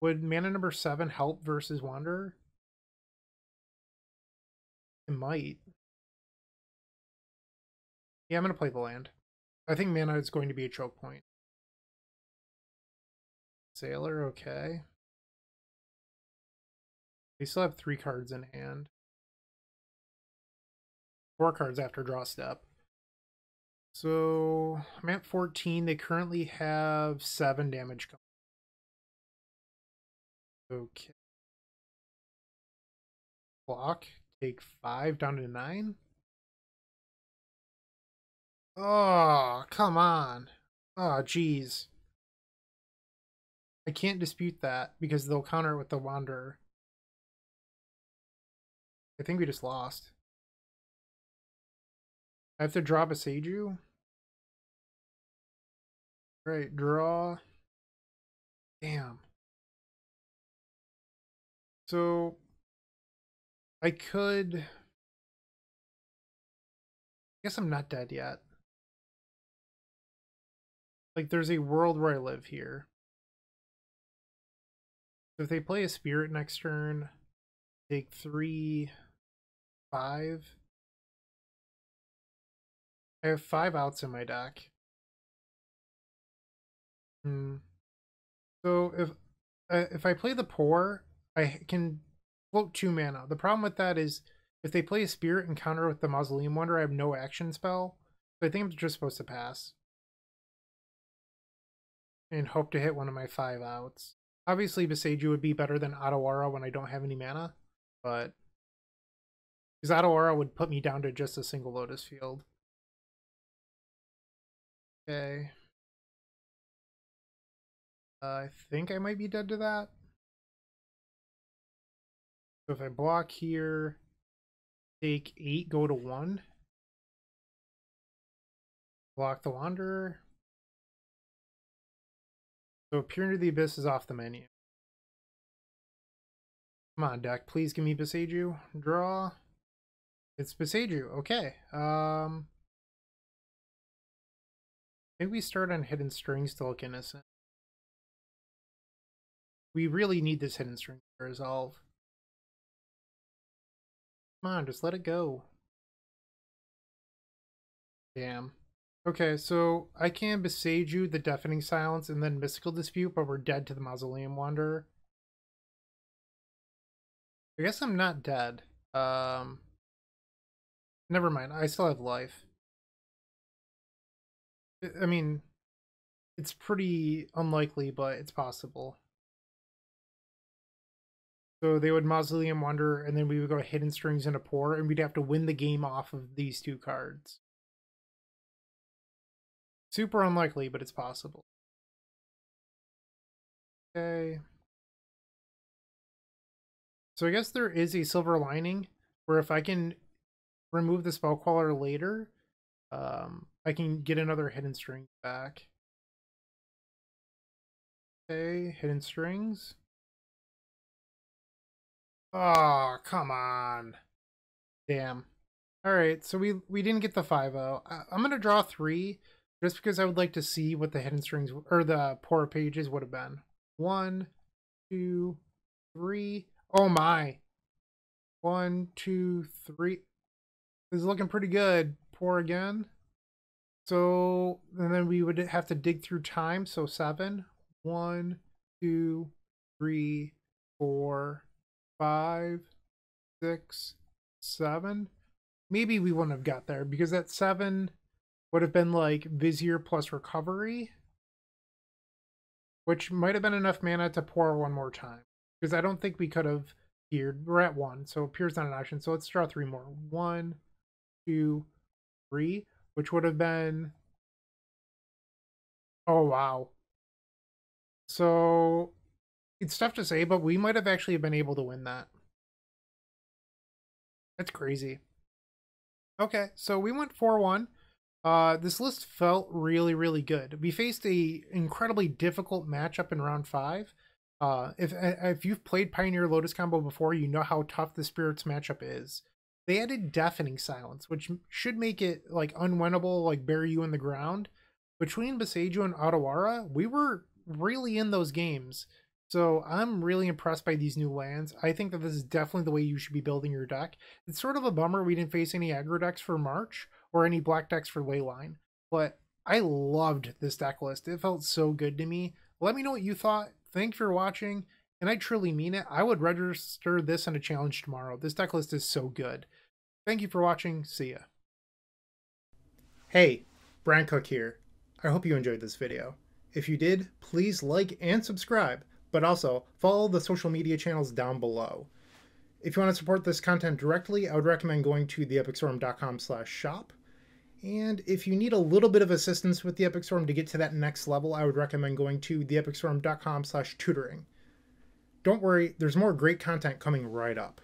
Would mana number seven help versus Wanderer? It might. Yeah, I'm going to play the land. I think mana is going to be a choke point. Sailor, okay. We still have three cards in hand. Four cards after draw step. So I'm at fourteen. They currently have seven damage coming. Okay. Block. Take five down to nine. Oh, come on. Oh, geez. I can't dispute that because they'll counter it with the Wanderer. I think we just lost. I have to drop a Seiju. Right, draw. Damn. So I could, I guess I'm not dead yet. Like, there's a world where I live here. So if they play a Spirit next turn, take three, five. I have five outs in my deck. Hmm. So if uh, if I play the Pour, I can float two mana. The problem with that is if they play a Spirit and counter with the Mausoleum Wanderer, I have no action spell. So I think I'm just supposed to pass and hope to hit one of my five outs. Obviously, Viseju would be better than Odawara when I don't have any mana, but because Odawara would put me down to just a single Lotus Field. Okay. Uh, I think I might be dead to that. So if I block here, take eight, go to one. Block the Wanderer. So Peer Into the Abyss is off the menu. Come on, deck. Please give me Viseju. Draw. It's Viseju. Okay. Um... Maybe we start on Hidden Strings to look innocent. We really need this Hidden String to resolve. Come on, just let it go. Damn. Okay, so I can Viseju, the Deafening Silence, and then Mystical Dispute, but we're dead to the Mausoleum Wanderer. I guess I'm not dead. Um, never mind, I still have life. I mean, it's pretty unlikely, but it's possible. So they would Mausoleum Wanderer, and then we would go Hidden Strings and a Pour, and we'd have to win the game off of these two cards. Super unlikely, but it's possible. Okay. So I guess there is a silver lining where if I can remove the Spellcaller later, um, I can get another Hidden String back. Okay, Hidden Strings. Oh, come on. Damn. Alright, so we, we didn't get the five oh. I, I'm going to draw three, just because I would like to see what the Hidden Strings, or the Pour pages would have been. One, two, three. Oh my. One, two, three. This is looking pretty good. Pour again. So, and then we would have to dig through time, so seven. One, two, three, four, five, six, seven. Maybe we wouldn't have got there, because that seven would have been like Vizier plus Recovery, which might have been enough mana to Pour one more time, because I don't think we could have peered. We're at one, so Peer's not an option, so let's draw three more. One, two, three. Which would have been, oh wow. So it's tough to say, but we might have actually been able to win that. That's crazy. Okay, so we went four one. Uh, this list felt really, really good. We faced a incredibly difficult matchup in round five. Uh, if if you've played Pioneer Lotus Combo before, you know how tough the Spirits matchup is. They added Deafening Silence, which should make it like unwinnable, like bury you in the ground. Between Viseju and Odawara, we were really in those games. So I'm really impressed by these new lands. I think that this is definitely the way you should be building your deck. It's sort of a bummer we didn't face any aggro decks for March or any black decks for Leyline, but I loved this deck list. It felt so good to me. Let me know what you thought. Thank you for watching, and I truly mean it. I would register this in a challenge tomorrow. This decklist is so good. Thank you for watching. See ya. Hey, Brian Cook here. I hope you enjoyed this video. If you did, please like and subscribe, but also follow the social media channels down below. If you want to support this content directly, I would recommend going to the epic storm dot com slash shop. And if you need a little bit of assistance with the Epic Storm to get to that next level, I would recommend going to the epic storm dot com slash tutoring. Don't worry, there's more great content coming right up.